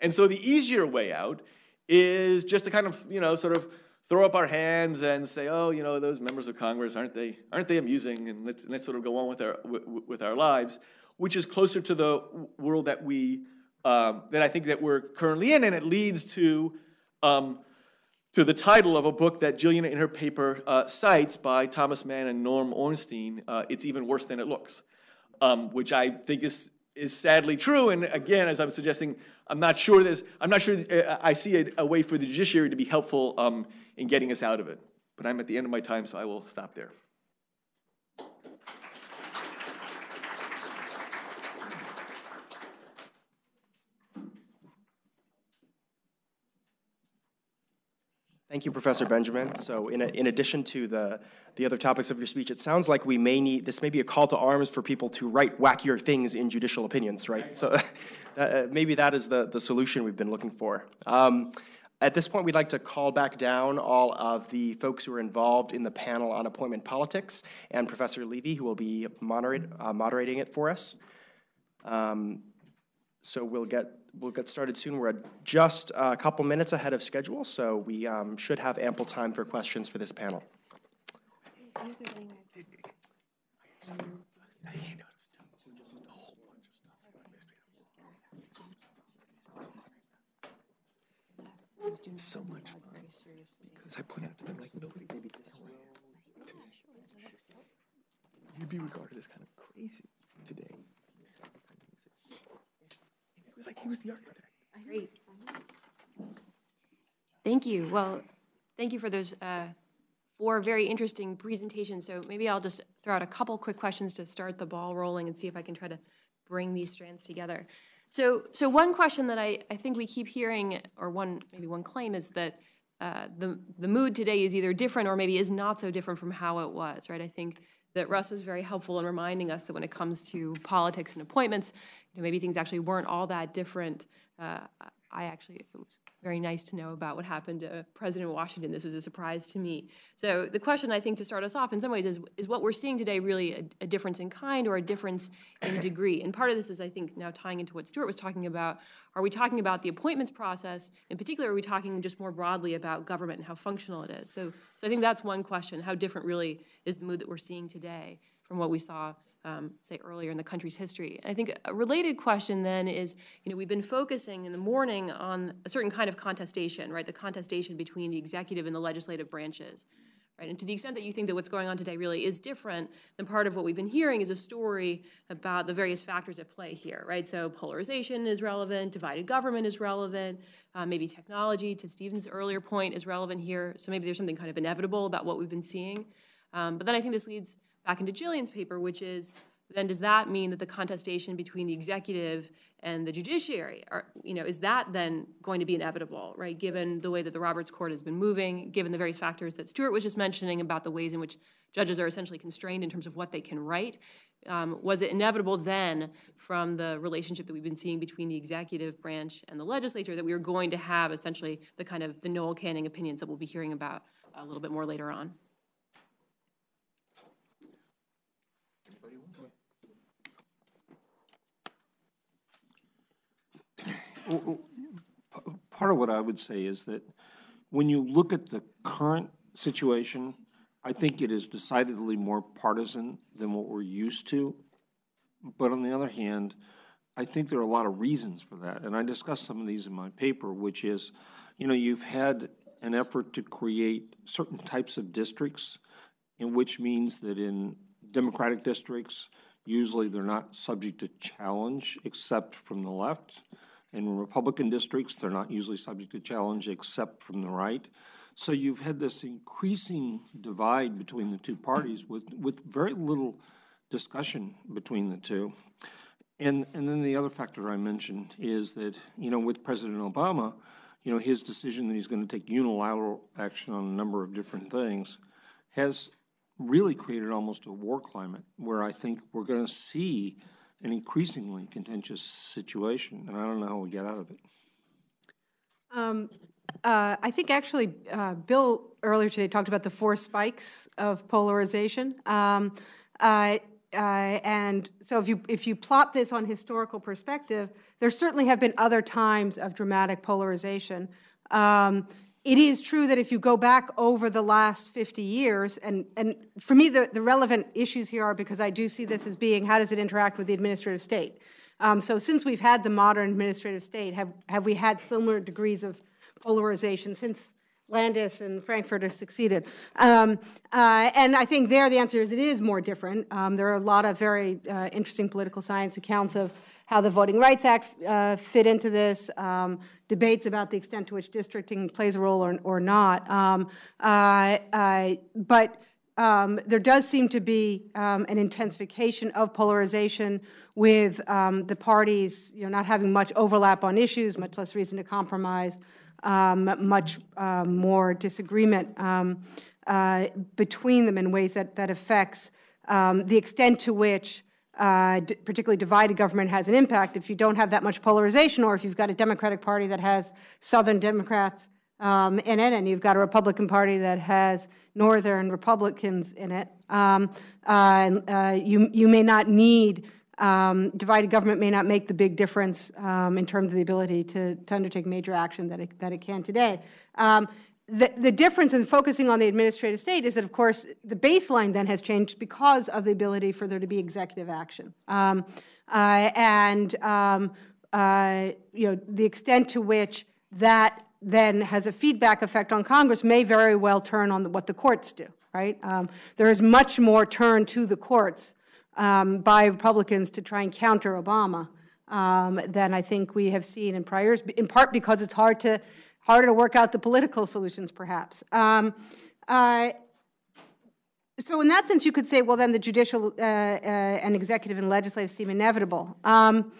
And so the easier way out is just to kind of throw up our hands and say, oh, those members of Congress, aren't they amusing? And let's sort of go on with our lives, which is closer to the world that that I think that we're currently in, and it leads to the title of a book that Gillian in her paper cites by Thomas Mann and Norm Ornstein, It's Even Worse Than It Looks, which I think is sadly true. And again, as I'm suggesting, I'm not sure I see a way for the judiciary to be helpful in getting us out of it. But I'm at the end of my time, so I will stop there. Thank you, Professor Benjamin. So in addition to the other topics of your speech, it sounds like this may be a call to arms for people to write wackier things in judicial opinions, right? So maybe that is the solution we've been looking for. At this point, we'd like to call back down all of the folks who are involved in the panel on appointment politics and Professor Levy, who will be moderating it for us. So we'll get started soon. We're just a couple minutes ahead of schedule, so we should have ample time for questions for this panel. It's so much fun because I point out to them like nobody did it this way. You'd be regarded as kind of crazy today. Like he was the architect. Great. Thank you. Well, thank you for those four very interesting presentations. So maybe I'll just throw out a couple quick questions to start the ball rolling and see if I can try to bring these strands together. So one question that I think we keep hearing, or one claim, is that the mood today is either different or maybe is not so different from how it was, right? I think that Russ was very helpful in reminding us that when it comes to politics and appointments, maybe things actually weren't all that different. It was very nice to know about what happened to President Washington. This was a surprise to me. So the question, I think, to start us off in some ways is what we're seeing today really a difference in kind or a difference in degree? And part of this is, I think, now tying into what Stuart was talking about. Are we talking about the appointments process? In particular, are we talking just more broadly about government and how functional it is? So I think that's one question. How different really is the mood that we're seeing today from what we saw say earlier in the country's history. And I think a related question then is, we've been focusing in the morning on a certain kind of contestation, right? The contestation between the executive and the legislative branches, right? And to the extent that you think that what's going on today really is different, then part of what we've been hearing is a story about the various factors at play here, right? So polarization is relevant, divided government is relevant, maybe technology, to Stephen's earlier point, is relevant here. So maybe there's something kind of inevitable about what we've been seeing. But then I think this leads back into Gillian's paper, which is, then does that mean that the contestation between the executive and the judiciary, is that then going to be inevitable, right, given the way that the Roberts Court has been moving, given the various factors that Stuart was just mentioning about the ways in which judges are essentially constrained in terms of what they can write? Was it inevitable then, from the relationship that we've been seeing between the executive branch and the legislature, that we are going to have essentially the kind of the Noel Canning opinions that we'll be hearing about a little bit more later on? Part of what I would say is that when you look at the current situation, I think it is decidedly more partisan than what we're used to. But on the other hand, I think there are a lot of reasons for that. And I discussed some of these in my paper, which is, you've had an effort to create certain types of districts, in which means that in Democratic districts, usually they're not subject to challenge except from the left. In Republican districts, they're not usually subject to challenge except from the right. So you've had this increasing divide between the two parties with very little discussion between the two. And then the other factor I mentioned is that, with President Obama, his decision that he's going to take unilateral action on a number of different things has really created almost a war climate where I think we're going to see an increasingly contentious situation, and I don't know how we get out of it. I think actually Bill earlier today talked about the four spikes of polarization, and so if you plot this on historical perspective, there certainly have been other times of dramatic polarization. It is true that if you go back over the last 50 years, and for me the relevant issues here are, because I do see this as being, how does it interact with the administrative state? So since we've had the modern administrative state, have we had similar degrees of polarization since Landis and Frankfurter succeeded? And I think there the answer is it is more different. There are a lot of very interesting political science accounts of how the Voting Rights Act fit into this, debates about the extent to which districting plays a role or not. But there does seem to be an intensification of polarization with the parties not having much overlap on issues, much less reason to compromise, much more disagreement between them in ways that affects the extent to which particularly divided government has an impact. If you don't have that much polarization, or if you've got a Democratic Party that has Southern Democrats in it, and you've got a Republican Party that has Northern Republicans in it, you may not need, divided government may not make the big difference in terms of the ability to undertake major action that it can today. The difference in focusing on the administrative state is that, of course, the baseline then has changed because of the ability for there to be executive action, the extent to which that then has a feedback effect on Congress may very well turn on what the courts do. Right? There is much more turn to the courts by Republicans to try and counter Obama than I think we have seen in prior years, in part because it's harder to work out the political solutions, perhaps. So in that sense, you could say, well, then the judicial and executive and legislative seem inevitable. I'm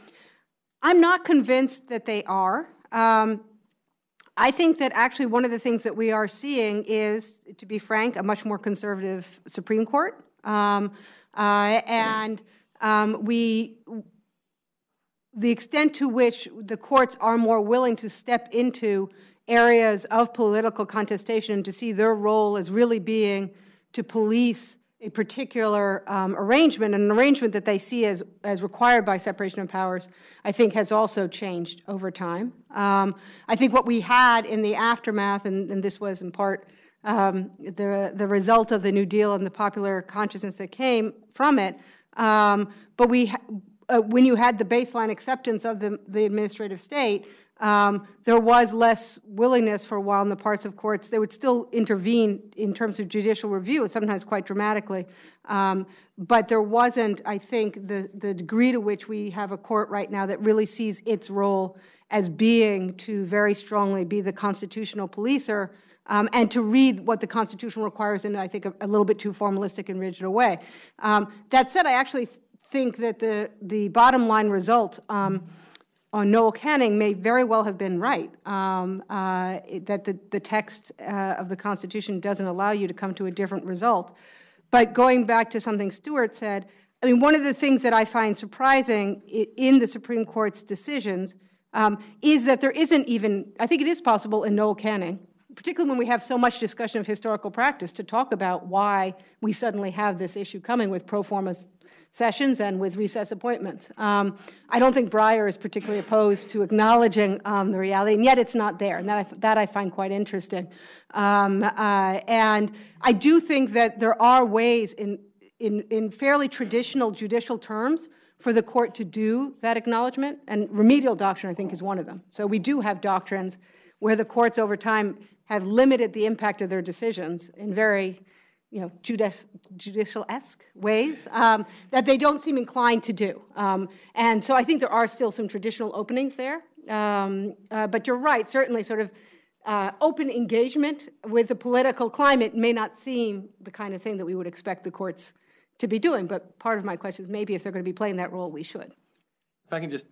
not convinced that they are. I think that actually one of the things that we are seeing is, to be frank, a much more conservative Supreme Court. The extent to which the courts are more willing to step into areas of political contestation and to see their role as really being to police a particular arrangement, an arrangement that they see as required by separation of powers, I think has also changed over time. I think what we had in the aftermath, and this was in part the result of the New Deal and the popular consciousness that came from it, But when you had the baseline acceptance of the administrative state, there was less willingness for a while in the parts of courts. They would still intervene in terms of judicial review, sometimes quite dramatically. But there wasn't, I think, the degree to which we have a court right now that really sees its role as being to very strongly be the constitutional policer and to read what the Constitution requires in, I think, a little bit too formalistic and rigid a way. That said, I actually think that the bottom line result on Noel Canning may very well have been right, that the text of the Constitution doesn't allow you to come to a different result. But going back to something Stewart said, I mean, one of the things that I find surprising in the Supreme Court's decisions is that there isn't even, I think it is possible in Noel Canning, particularly when we have so much discussion of historical practice, to talk about why we suddenly have this issue coming with pro forma sessions and with recess appointments. I don't think Breyer is particularly opposed to acknowledging the reality, and yet it's not there, and that I find quite interesting. And I do think that there are ways in fairly traditional judicial terms for the court to do that acknowledgement, and remedial doctrine, I think, is one of them. So we do have doctrines where the courts over time have limited the impact of their decisions in very judicial-esque ways that they don't seem inclined to do. And so I think there are still some traditional openings there. But you're right, certainly sort of open engagement with the political climate may not seem the kind of thing that we would expect the courts to be doing. But part of my question is maybe if they're going to be playing that role, we should. If I can just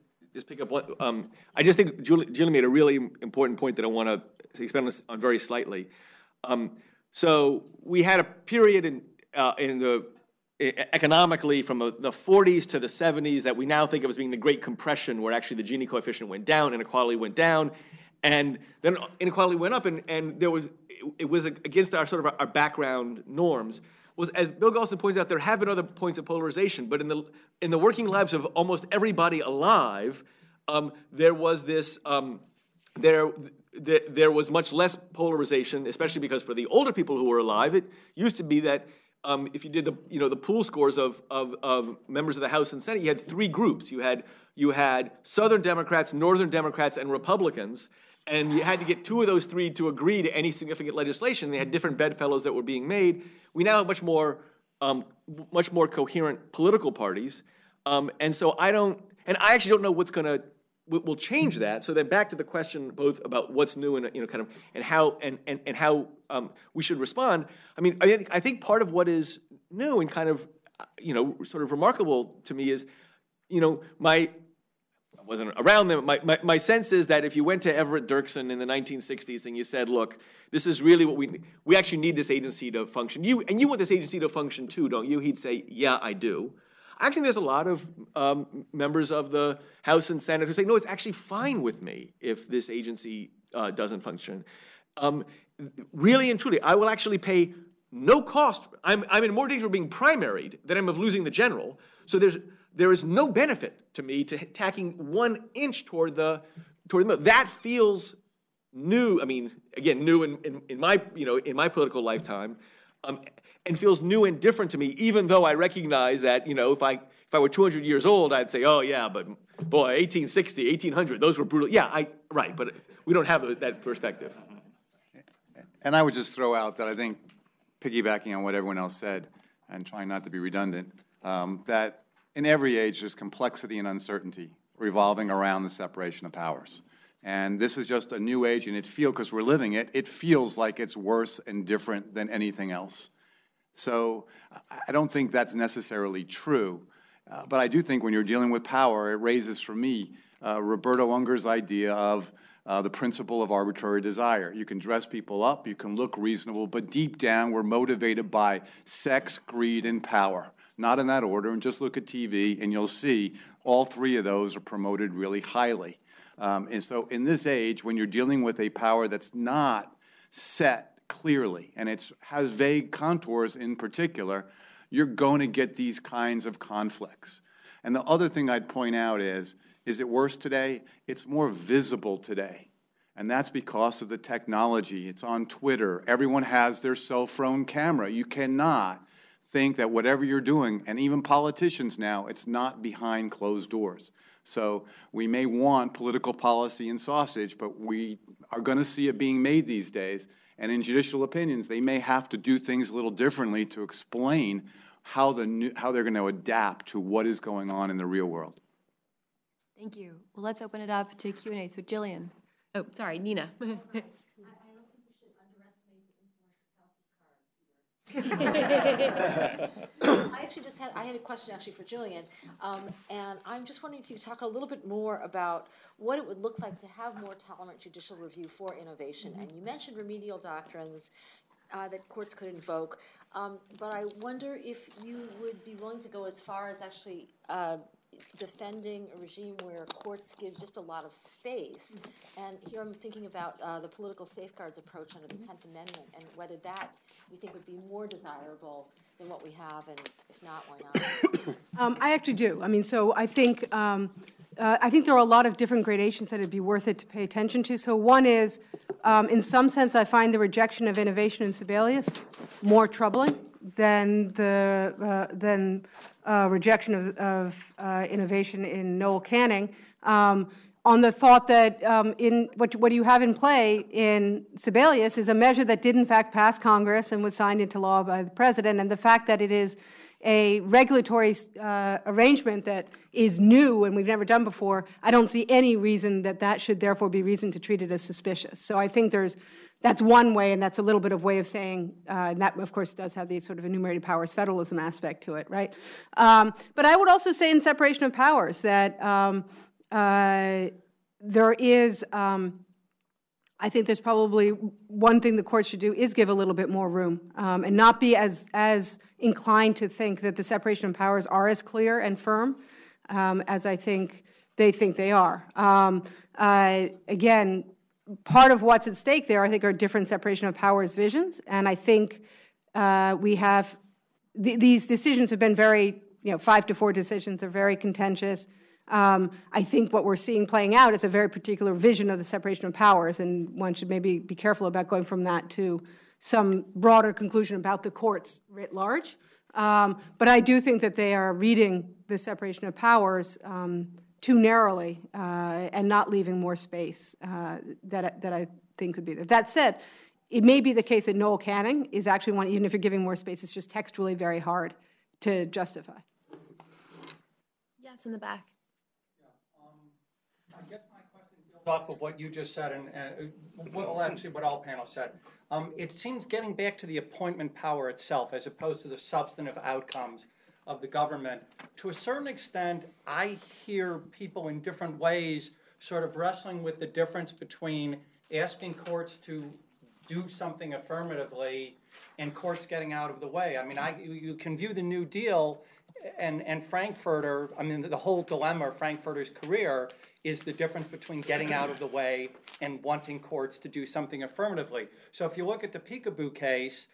pick up what I just think Julie made a really important point that I want to expand on very slightly. So we had a period economically from the 40s to the 70s that we now think of as being the Great Compression, where actually the Gini coefficient went down, inequality went down, and then inequality went up, and there was it was against our sort of our background norms. As Bill Galston points out, there have been other points of polarization, but in the working lives of almost everybody alive, there was this there was much less polarization, especially because for the older people who were alive, it used to be that if you did the pool scores of members of the House and Senate, you had three groups. You had Southern Democrats, Northern Democrats, and Republicans. And you had to get two of those three to agree to any significant legislation. They had different bedfellows that were being made. We now have much more coherent political parties, and so I actually don't know what will change that. So then back to the question both about what's new and how we should respond. I mean, I think part of what is new and kind of sort of remarkable to me is I wasn't around them. My sense is that if you went to Everett Dirksen in the 1960s and you said, look, this is really what we actually need this agency to function. You want this agency to function too, don't you? He'd say, yeah, I do. Actually, there's a lot of members of the House and Senate who say, no, it's actually fine with me if this agency doesn't function. Really and truly, I will actually pay no cost. I'm in more danger of being primaried than I'm of losing the general. So there is no benefit to me to tacking one inch toward the middle. That feels new. I mean, again, new in my political lifetime, and feels new and different to me. Even though I recognize that if I were 200 years old, I'd say, oh yeah, but boy, 1860, 1800, those were brutal. Yeah, right. But we don't have that perspective. And I would just throw out that I think, piggybacking on what everyone else said, and trying not to be redundant, that in every age, there's complexity and uncertainty revolving around the separation of powers. And this is just a new age, and because we're living it, it feels like it's worse and different than anything else. So I don't think that's necessarily true. But I do think when you're dealing with power, it raises for me Roberto Unger's idea of the principle of arbitrary desire. You can dress people up, you can look reasonable, but deep down, we're motivated by sex, greed, and power. Not in that order, and just look at TV, and you'll see all three of those are promoted really highly. And so in this age, when you're dealing with a power that's not set clearly, and it has vague contours in particular, you're going to get these kinds of conflicts. And the other thing I'd point out is it worse today? It's more visible today. And that's because of the technology. It's on Twitter. Everyone has their cell phone camera. You cannot think that whatever you're doing, and even politicians now, it's not behind closed doors. So we may want political policy and sausage, but we are going to see it being made these days. And in judicial opinions, they may have to do things a little differently to explain how they're going to adapt to what is going on in the real world. Thank you. Well, let's open it up to Q&A. So Gillian. Oh, sorry, Nina. I had a question actually for Gillian, and I'm just wondering if you could talk a little bit more about what it would look like to have more tolerant judicial review for innovation. And you mentioned remedial doctrines that courts could invoke, but I wonder if you would be willing to go as far as actually defending a regime where courts give just a lot of space. And here I'm thinking about the political safeguards approach under the 10th Amendment and whether that you think would be more desirable than what we have, and if not, why not? I actually do. I mean, so I think there are a lot of different gradations that it'd be worth it to pay attention to. So one is, in some sense, I find the rejection of innovation in Sebelius more troubling than the rejection of innovation in Noel Canning, on the thought that what you have in play in Sebelius is a measure that did in fact pass Congress and was signed into law by the president, and the fact that it is a regulatory arrangement that is new and we've never done before, I don't see any reason that that should therefore be reason to treat it as suspicious. So I think that's one way, and that's a little bit of way of saying, and that, of course, does have the sort of enumerated powers federalism aspect to it, right? But I would also say in separation of powers that there is, I think there's probably one thing the courts should do is give a little bit more room and not be as inclined to think that the separation of powers are as clear and firm as I think they are. Again, part of what's at stake there, I think, are different separation of powers visions, and I think we have these decisions have been very, 5-4 decisions. They're very contentious. I think what we're seeing playing out is a very particular vision of the separation of powers, and one should maybe be careful about going from that to some broader conclusion about the courts writ large. But I do think that they are reading the separation of powers too narrowly and not leaving more space that I think could be there. That said, it may be the case that Noel Canning is actually one, even if you're giving more space, it's just textually very hard to justify. Yes, in the back. Yeah, I guess my question builds off of what you just said and well, actually what all panelists said. It seems getting back to the appointment power itself as opposed to the substantive outcomes of the government. To a certain extent, I hear people in different ways sort of wrestling with the difference between asking courts to do something affirmatively and courts getting out of the way. I mean, you can view the New Deal and Frankfurter, I mean, the whole dilemma of Frankfurter's career is the difference between getting out of the way and wanting courts to do something affirmatively. So if you look at the Peekaboo case,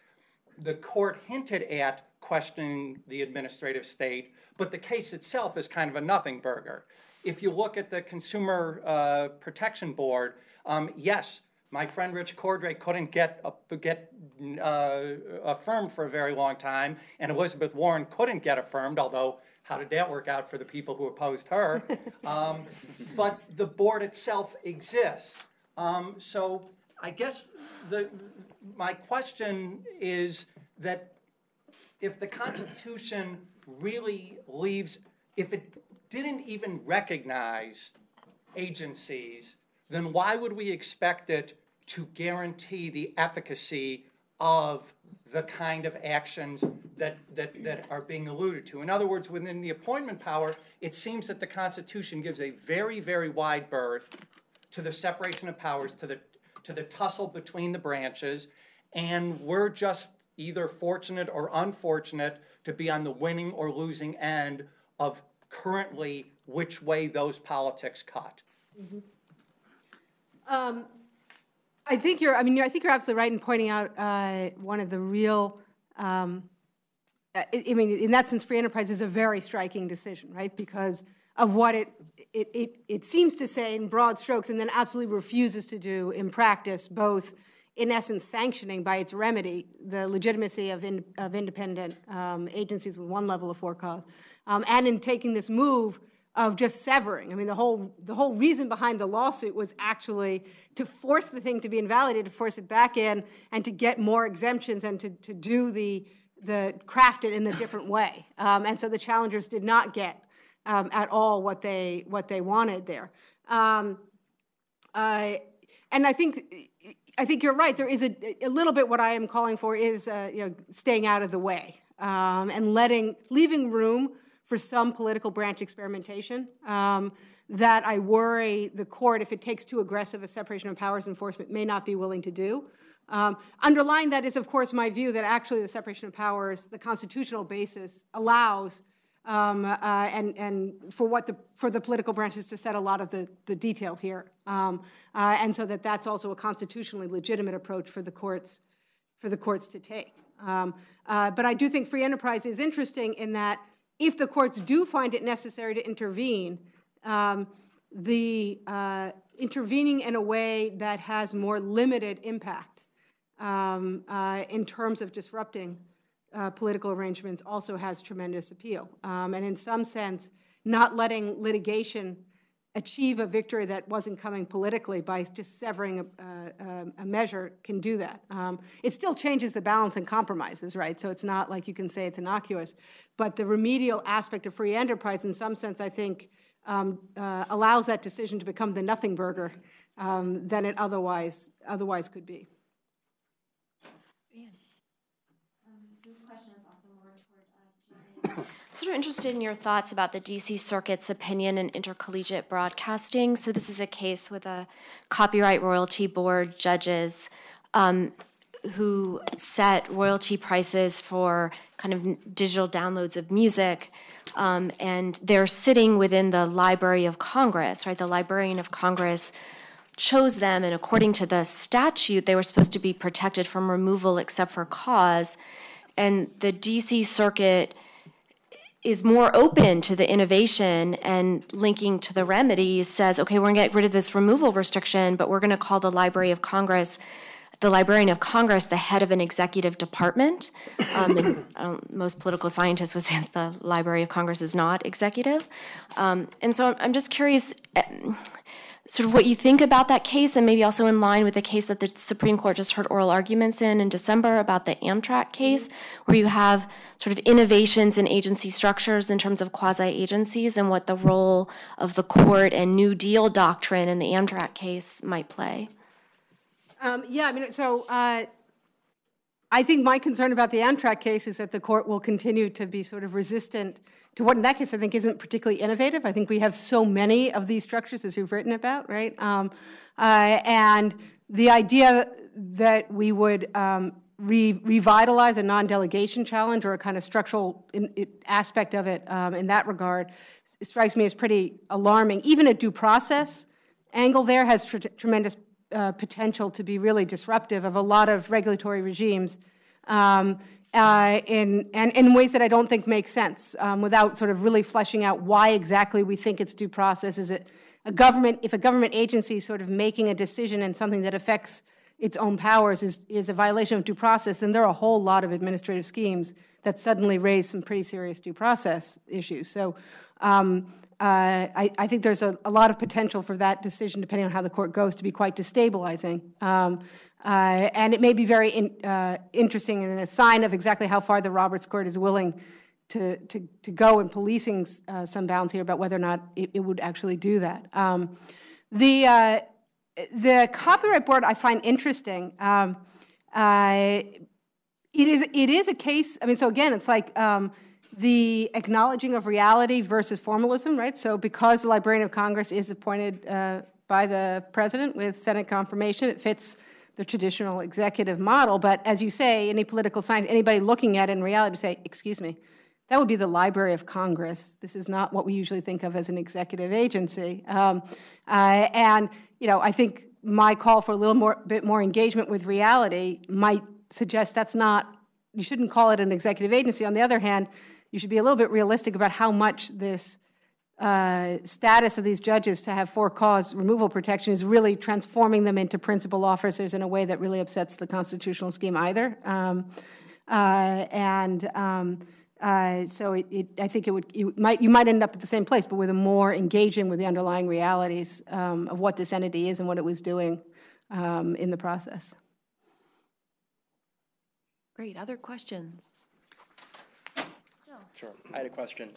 the court hinted at questioning the administrative state, but the case itself is kind of a nothing burger. If you look at the Consumer Protection Board, yes, my friend Rich Cordray couldn't get affirmed for a very long time, and Elizabeth Warren couldn't get affirmed, although how did that work out for the people who opposed her? But the board itself exists. So I guess my question is that if the Constitution really leaves, if it didn't even recognize agencies, then why would we expect it to guarantee the efficacy of the kind of actions that are being alluded to? In other words, within the appointment power, it seems that the Constitution gives a very, very wide berth to the separation of powers, to the tussle between the branches, and we're just either fortunate or unfortunate to be on the winning or losing end of currently which way those politics cut. Mm-hmm. I think you're absolutely right in pointing out one of the real. I mean, in that sense, free enterprise is a very striking decision, right? Because of what it seems to say in broad strokes, and then absolutely refuses to do in practice, both in essence, sanctioning by its remedy the legitimacy of independent agencies with one level of for cause, and in taking this move of just severing. I mean, the whole reason behind the lawsuit was actually to force the thing to be invalidated, to force it back in, and to get more exemptions and to do the craft it in a different way. And so the challengers did not get at all what they wanted there. And I think you're right. There is a little bit what I am calling for is staying out of the way and leaving room for some political branch experimentation that I worry the court, if it takes too aggressive a separation of powers enforcement, may not be willing to do. Underlying that is, of course, my view that actually the separation of powers, the constitutional basis, allows for the political branches to set a lot of the detail here, and so that's also a constitutionally legitimate approach for the courts to take. But I do think free enterprise is interesting in that if the courts do find it necessary to intervene, intervening in a way that has more limited impact in terms of disrupting political arrangements also has tremendous appeal. And in some sense, not letting litigation achieve a victory that wasn't coming politically by just severing a measure can do that. It still changes the balance and compromises, right? So it's not like you can say it's innocuous. But the remedial aspect of free enterprise, in some sense, I think, allows that decision to become the nothing burger than it otherwise could be. This question is also more toward Gillian. I'm sort of interested in your thoughts about the D.C. Circuit's opinion in intercollegiate broadcasting. So this is a case with a copyright royalty board judges who set royalty prices for kind of digital downloads of music. And they're sitting within the Library of Congress, right? The Librarian of Congress chose them, and according to the statute, they were supposed to be protected from removal except for cause. And the D.C. Circuit is more open to the innovation and linking to the remedies, says, okay, we're going to get rid of this removal restriction, but we're going to call the Library of Congress, the Librarian of Congress, the head of an executive department. Most political scientists would say the Library of Congress is not executive. And so I'm just curious sort of what you think about that case, and maybe also in line with the case that the Supreme Court just heard oral arguments in December about the Amtrak case, where you have sort of innovations in agency structures in terms of quasi-agencies and what the role of the court and New Deal doctrine in the Amtrak case might play. Yeah, I mean, so I think my concern about the Amtrak case is that the court will continue to be sort of resistant to what in that case I think isn't particularly innovative. I think we have so many of these structures, as you've written about, right? And the idea that we would revitalize a non-delegation challenge or a kind of structural aspect of it in that regard strikes me as pretty alarming. Even a due process angle there has tremendous potential to be really disruptive of a lot of regulatory regimes in ways that I don't think make sense without sort of really fleshing out why exactly we think it's due process. Is it a government, if a government agency is sort of making a decision and something that affects its own powers is a violation of due process, then there are a whole lot of administrative schemes that suddenly raise some pretty serious due process issues. So I think there's a lot of potential for that decision, depending on how the court goes, to be quite destabilizing. And it may be very interesting and a sign of exactly how far the Roberts Court is willing to go in policing some bounds here about whether or not it would actually do that. The Copyright Board I find interesting. It is a case, I mean, so again, it's like the acknowledging of reality versus formalism, right? So because the Librarian of Congress is appointed by the president with Senate confirmation, it fits the traditional executive model. But as you say, any political science, anybody looking at it in reality would say, excuse me, that would be the Library of Congress. This is not what we usually think of as an executive agency. And, you know, I think my call for a little more, bit more engagement with reality might suggest that's not, you shouldn't call it an executive agency. On the other hand, you should be a little bit realistic about how much this status of these judges to have for-cause removal protection is really transforming them into principal officers in a way that really upsets the constitutional scheme either. So I think you might end up at the same place, but with a more engaging with the underlying realities of what this entity is and what it was doing in the process. Great. Other questions? Sure. I had a question.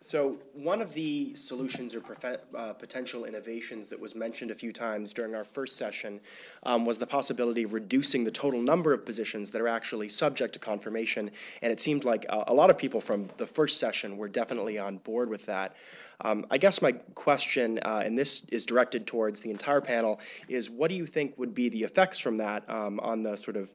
So one of the solutions or potential innovations that was mentioned a few times during our first session was the possibility of reducing the total number of positions that are actually subject to confirmation, and it seemed like a lot of people from the first session were definitely on board with that. I guess my question, and this is directed towards the entire panel, is what do you think would be the effects from that on the sort of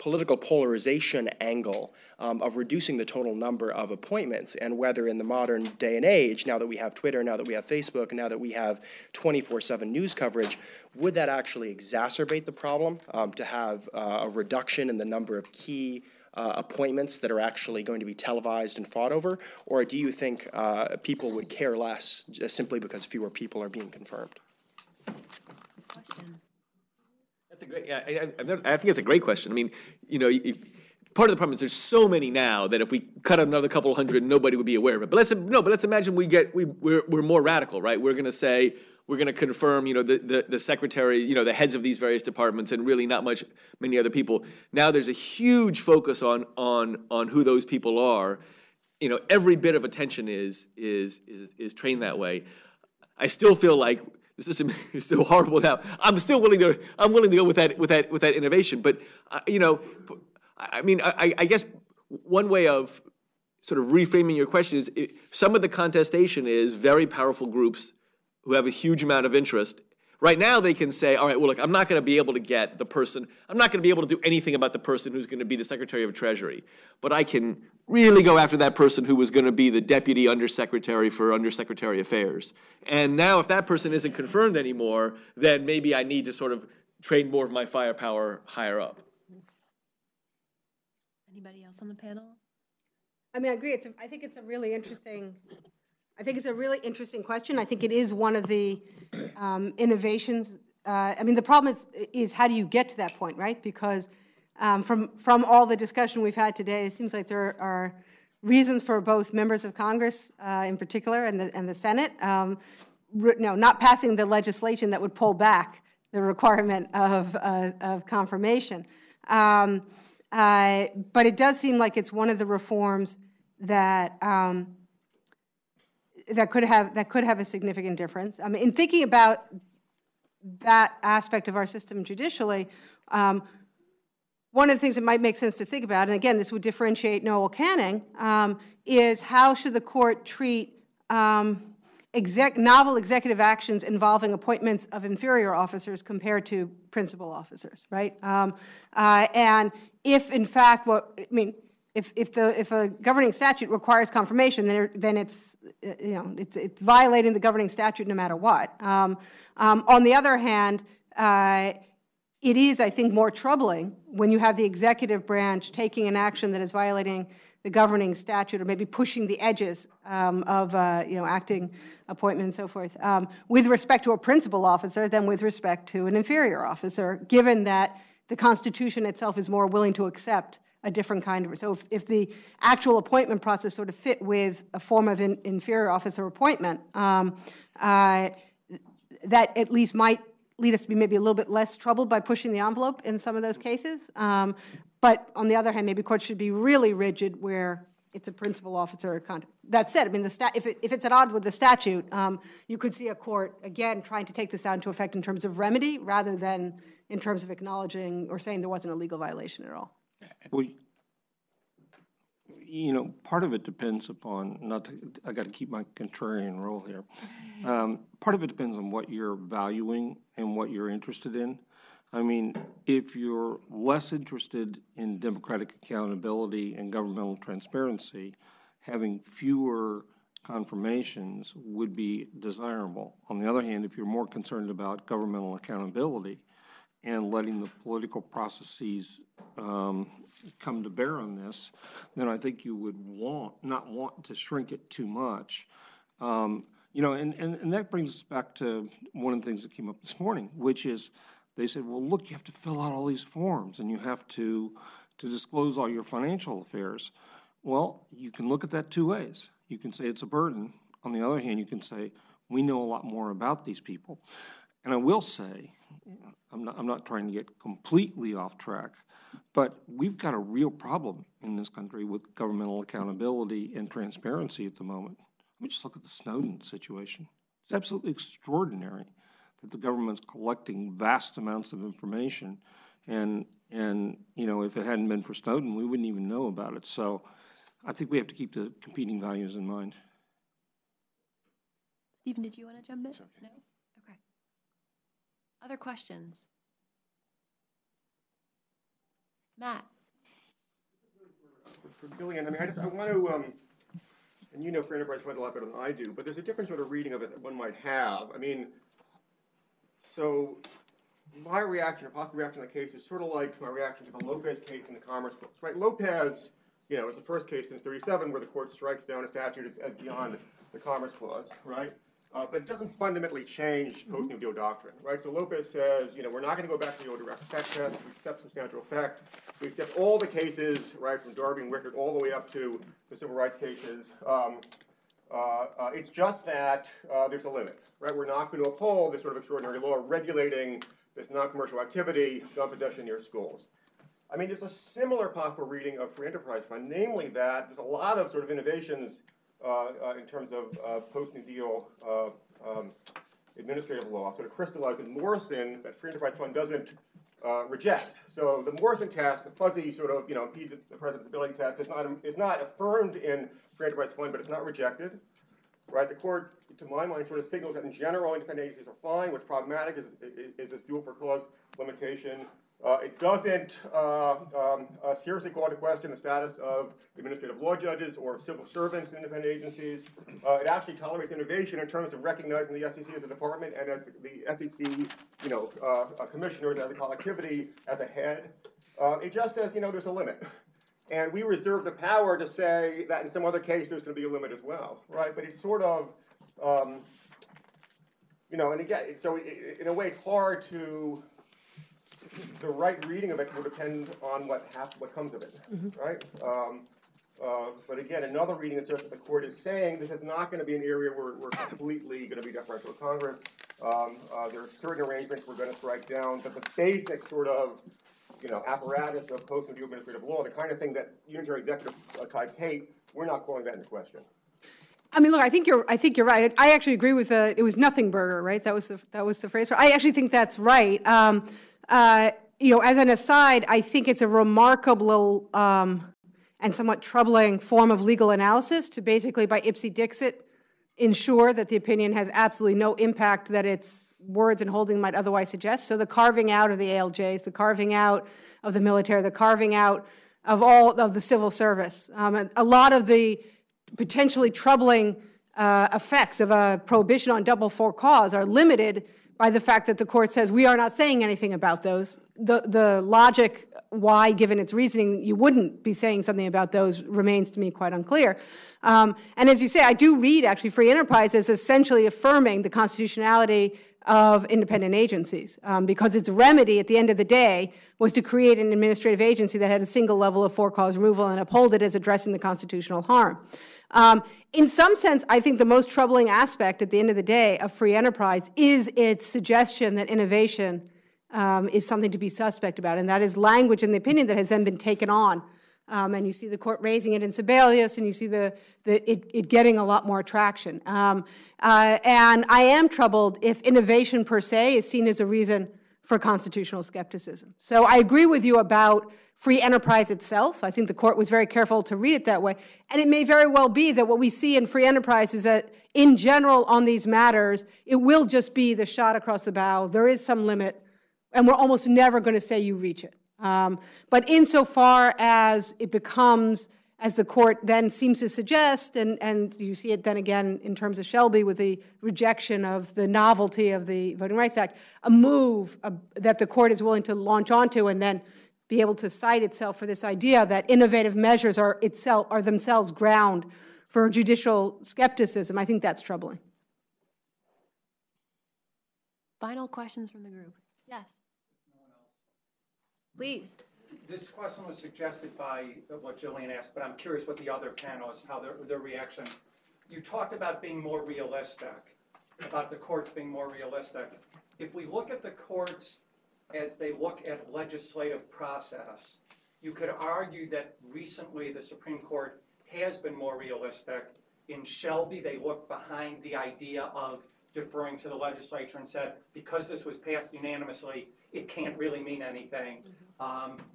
political polarization angle of reducing the total number of appointments, and whether in the modern day and age, now that we have Twitter, now that we have Facebook, now that we have 24/7 news coverage, would that actually exacerbate the problem to have a reduction in the number of key appointments that are actually going to be televised and fought over? Or do you think people would care less just simply because fewer people are being confirmed? Question. I think it's a great question. I mean, you know, part of the problem is there's so many now that if we cut another couple hundred, nobody would be aware of it. But let's imagine we're more radical, right? We're going to say we're going to confirm, you know, the secretary, you know, the heads of these various departments, and really not many other people. Now there's a huge focus on who those people are. You know, every bit of attention is trained that way. I still feel like the system is so horrible now. I'm willing to go with that innovation. But you know, I mean, I guess one way of sort of reframing your question is some of the contestation is very powerful groups who have a huge amount of interest. Right now, they can say, all right, well, look, I'm not going to be able to get the person. I'm not going to be able to do anything about the person who's going to be the Secretary of Treasury, but I can really go after that person who was going to be the Deputy Undersecretary for Undersecretary Affairs. And now if that person isn't confirmed anymore, then maybe I need to sort of train more of my firepower higher up. Anybody else on the panel? I mean, I agree. I think it's a really interesting question. I think it is one of the innovations. I mean, the problem is how do you get to that point, right? Because from all the discussion we've had today, it seems like there are reasons for both members of Congress, in particular, and the Senate, not passing the legislation that would pull back the requirement of confirmation. But it does seem like it's one of the reforms that that could have a significant difference. I mean, in thinking about that aspect of our system judicially. One of the things that might make sense to think about, and again, this would differentiate Noel Canning, is how should the court treat novel executive actions involving appointments of inferior officers compared to principal officers, right? And if, in fact, if a governing statute requires confirmation, then it's violating the governing statute no matter what. On the other hand, it is, I think, more troubling when you have the executive branch taking an action that is violating the governing statute, or maybe pushing the edges of acting appointment and so forth, with respect to a principal officer than with respect to an inferior officer, given that the Constitution itself is more willing to accept a different kind of. So if the actual appointment process sort of fit with a form of inferior officer appointment, that at least might lead us to be maybe a little bit less troubled by pushing the envelope in some of those cases. But on the other hand, maybe courts should be really rigid where it's a principal officer. That said, I mean, if it's at odds with the statute, you could see a court, again, trying to take this out into effect in terms of remedy rather than in terms of acknowledging or saying there wasn't a legal violation at all. Well, you know, part of it depends upon, I got to keep my contrarian role here. Part of it depends on what you're valuing and what you're interested in. I mean, if you're less interested in democratic accountability and governmental transparency, having fewer confirmations would be desirable. On the other hand, if you're more concerned about governmental accountability and letting the political processes come to bear on this, then I think you would not want to shrink it too much And that brings us back to one of the things that came up this morning, which is they said, well, look, you have to fill out all these forms and you have to disclose all your financial affairs. Well, you can look at that two ways. You can say it's a burden. On the other hand, you can say, we know a lot more about these people. And I will say, I'm not trying to get completely off track, but we've got a real problem in this country with governmental accountability and transparency at the moment. I mean, just look at the Snowden situation. It's absolutely extraordinary that the government's collecting vast amounts of information, and if it hadn't been for Snowden, we wouldn't even know about it. So I think we have to keep the competing values in mind. Stephen, did you want to jump in? Okay. No? Okay. Other questions? Matt. For Gillian, I mean, I want to, and you know Free Enterprise Fund a lot better than I do, but there's a different sort of reading of it that one might have. I mean, so my reaction, or possible reaction to the case, is sort of like my reaction to the Lopez case in the Commerce Clause, right? Lopez, is the first case since 37 where the court strikes down a statute as beyond the Commerce Clause, right? But it doesn't fundamentally change post-New Deal doctrine, right? So Lopez says, we're not going to go back to the old direct effect test. We accept substantial effect. We accept all the cases, right, from Darby and Wickard all the way up to the civil rights cases. It's just that there's a limit, right? We're not going to uphold this sort of extraordinary law regulating this non-commercial activity, gun possession near schools. I mean, there's a similar possible reading of Free Enterprise Fund, namely that there's a lot of sort of innovations in terms of post-New Deal administrative law, sort of crystallized in Morrison, that Free Enterprise Fund doesn't reject. So the Morrison test, the fuzzy sort of, impedes the president's ability test, is not affirmed in Free Enterprise Fund, but it's not rejected, right? The court, to my mind, sort of signals that in general independent agencies are fine. What's problematic is this dual for cause limitation. It doesn't seriously call into question the status of administrative law judges or civil servants in independent agencies. It actually tolerates innovation in terms of recognizing the SEC as a department and as the SEC, commissioners as a collectivity, as a head. It just says, there's a limit. And we reserve the power to say that in some other case there's going to be a limit as well, right? But it's sort of, and again, so in a way it's hard to... The right reading of it will depend on what comes of it, right? But again, another reading is just that the court is saying this is not going to be an area where we're completely going to be deferential to Congress. There are certain arrangements we're going to strike down, but the basic sort of, apparatus of post-New Deal administrative law, the kind of thing that unitary executive types hate, we're not calling that into question. I mean, look. I think you're right. I actually agree with it was nothing burger, right? That was the phrase. I actually think that's right. As an aside, I think it's a remarkable and somewhat troubling form of legal analysis to basically, by ipse-dixit, ensure that the opinion has absolutely no impact that its words and holding might otherwise suggest. So the carving out of the ALJs, the carving out of the military, the carving out of all of the civil service, and a lot of the potentially troubling effects of a prohibition on double for cause are limited by the fact that the court says we are not saying anything about those. The logic why, given its reasoning, you wouldn't be saying something about those remains to me quite unclear. And as you say, I do read actually Free Enterprise as essentially affirming the constitutionality of independent agencies because its remedy at the end of the day was to create an administrative agency that had a single level of for-cause removal and uphold it as addressing the constitutional harm. In some sense, I think the most troubling aspect at the end of the day of Free Enterprise is its suggestion that innovation is something to be suspect about, and that is language in the opinion that has then been taken on. And you see the court raising it in Sebelius, and you see it getting a lot more traction. And I am troubled if innovation per se is seen as a reason for constitutional skepticism. So I agree with you about free enterprise itself. I think the court was very careful to read it that way. And it may very well be that what we see in free enterprise is that, in general, on these matters, it will just be the shot across the bow. There is some limit, and we're almost never going to say you reach it. But insofar as it becomes, as the court then seems to suggest, and you see it then again in terms of Shelby with the rejection of the novelty of the Voting Rights Act, a move that the court is willing to launch onto and then be able to cite itself for this idea that innovative measures are themselves ground for judicial skepticism. I think that's troubling. Final questions from the group. Yes. Please. This question was suggested by what Gillian asked, but I'm curious what the other panelists, how their reaction. You talked about being more realistic, about the courts being more realistic. If we look at the courts as they look at legislative process, you could argue that recently the Supreme Court has been more realistic. In Shelby, they looked behind the idea of deferring to the legislature and said, because this was passed unanimously, it can't really mean anything.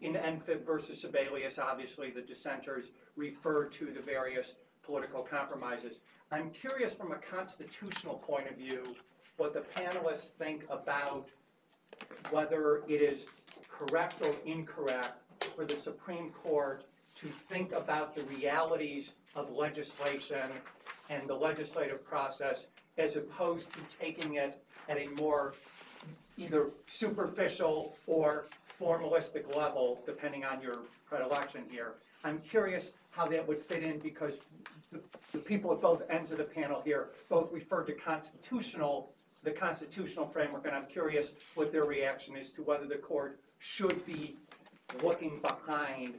In NFIB versus Sebelius, obviously the dissenters refer to the various political compromises. I'm curious from a constitutional point of view what the panelists think about whether it is correct or incorrect for the Supreme Court to think about the realities of legislation and the legislative process as opposed to taking it at a more either superficial or formalistic level, depending on your predilection here. I'm curious how that would fit in, because the people at both ends of the panel here both referred to the constitutional framework, and I'm curious what their reaction is to whether the court should be looking behind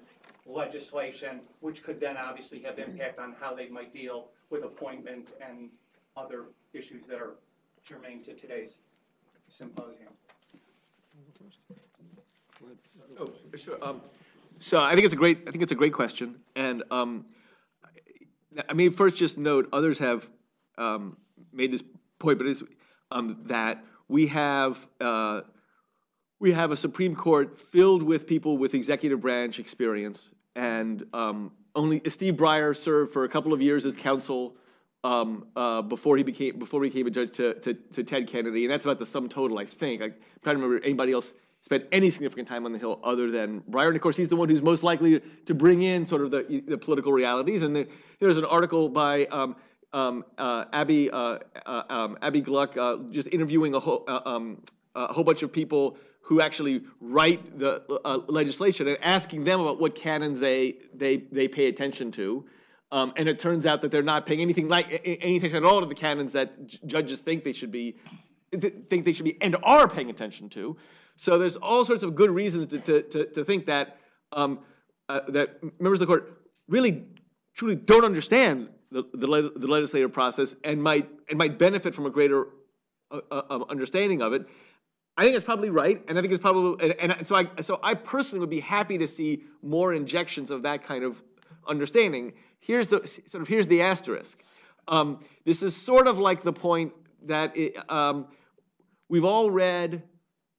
legislation, which could then obviously have impact on how they might deal with appointment and other issues that are germane to today's symposium. Oh, sure. So I think it's a great question, and I mean, first just note others have made this point, but it's that we have a Supreme Court filled with people with executive branch experience, and only Steve Breyer served for a couple of years as counsel before he became a judge to Ted Kennedy, and that's about the sum total, I think. I'm trying to remember anybody else spent any significant time on the Hill other than Breyer, and of course he's the one who's most likely to bring in sort of the political realities. And there's an article by Abby Gluck just interviewing a whole bunch of people who actually write the legislation and asking them about what canons they pay attention to. And it turns out that they're not paying any attention at all to the canons that judges think they should be and are paying attention to. So there's all sorts of good reasons to think that that members of the court really truly don't understand the legislative process and might benefit from a greater understanding of it. I think it's probably right, and I think it's probably and so I personally would be happy to see more injections of that kind of understanding. Here's the asterisk. This is sort of like the point that we've all read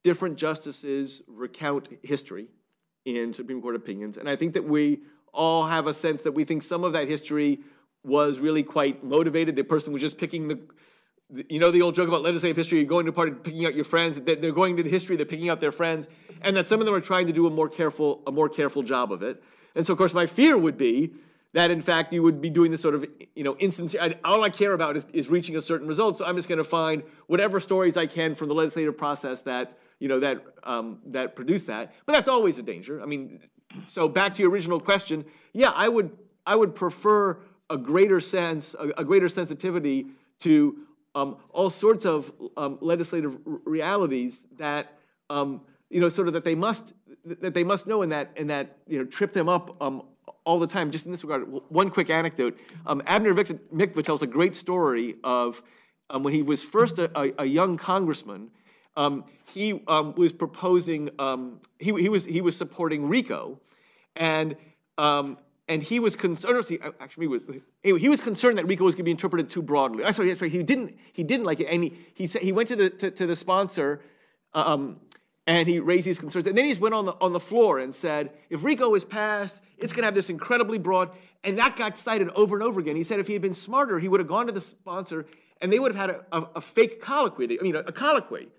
different justices recount history in Supreme Court opinions, and I think that we all have a sense that we think some of that history was really quite motivated. The person was just picking the old joke about legislative history, you're going to a party, picking out your friends. They're going to the history, they're picking out their friends, and that some of them are trying to do a more careful job of it. And so, of course, my fear would be that, in fact, you would be doing this sort of, insincere. All I care about is reaching a certain result. So I'm just going to find whatever stories I can from the legislative process that produce that. But that's always a danger. I mean, so back to your original question. Yeah, I would prefer a greater sensitivity to all sorts of legislative realities that sort of that they must know, and that trip them up all the time. Just in this regard, one quick anecdote. Abner Mikva tells a great story of when he was first a young congressman. He was proposing. He was supporting RICO, and he was concerned. He was concerned that RICO was going to be interpreted too broadly. That's right. He didn't like it, and he went to the sponsor. And he raised these concerns. And then he just went on the floor and said, if RICO is passed, it's going to have this incredibly broad. And that got cited over and over again. He said if he had been smarter, he would have gone to the sponsor, and they would have had a fake colloquy. I mean, a colloquy.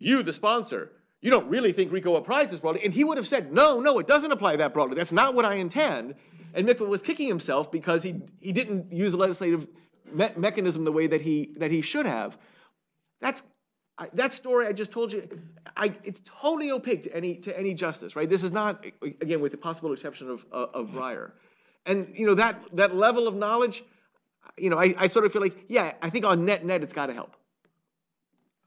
You, the sponsor, you don't really think RICO applies this broadly. And he would have said, no, it doesn't apply that broadly. That's not what I intend. And Mikva was kicking himself because he didn't use the legislative mechanism the way that he should have. That story I just told you, it's totally opaque to any justice, right? This is not, again, with the possible exception of Breyer. And you know, that level of knowledge, you know, I sort of feel like, yeah, I think on net, it's got to help.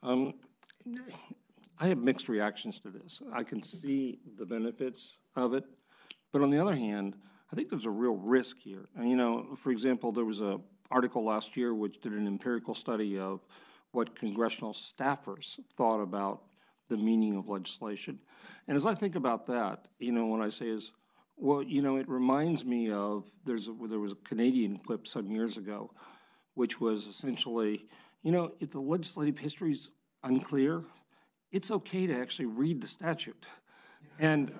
I have mixed reactions to this. I can see the benefits of it, but on the other hand, I think there's a real risk here. And, you know, for example, there was an article last year which did an empirical study of what congressional staffers thought about the meaning of legislation. And as I think about that, you know, what I say is, well, you know, it reminds me of, there was a Canadian clip some years ago, which was essentially, you know, if the legislative history's unclear, it's okay to actually read the statute. And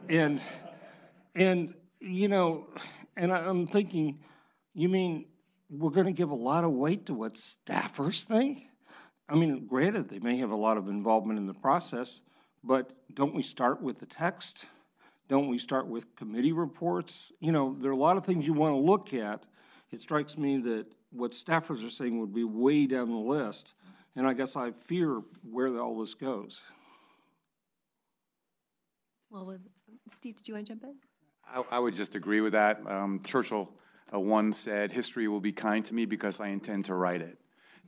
you know, and I'm thinking, you mean we're going to give a lot of weight to what staffers think? I mean, granted, they may have a lot of involvement in the process, but don't we start with the text? Don't we start with committee reports? You know, there are a lot of things you want to look at. It strikes me that what staffers are saying would be way down the list, and I guess I fear where all this goes. Well, Steve, did you want to jump in? I would just agree with that. Churchill once said, history will be kind to me because I intend to write it.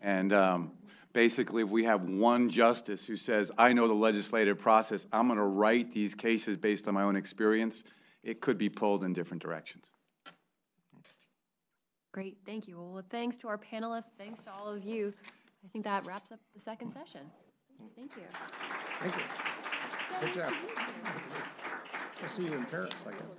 And basically, if we have one justice who says, I know the legislative process, I'm going to write these cases based on my own experience, it could be pulled in different directions. Great. Thank you. Well, thanks to our panelists. Thanks to all of you. I think that wraps up the second session. Thank you. Thank you. So good job. I'll see you in Paris, I guess.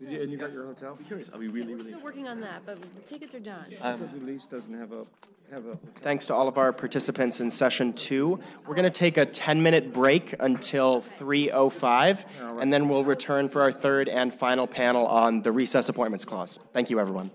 Did you, and you got your hotel? I'm curious. Are we really, we're still working on that, but the tickets are done. Release doesn't have a hotel. Thanks to all of our participants in session 2. We're going to take a 10-minute break until 3:05, and then we'll return for our third and final panel on the Recess Appointments Clause. Thank you, everyone.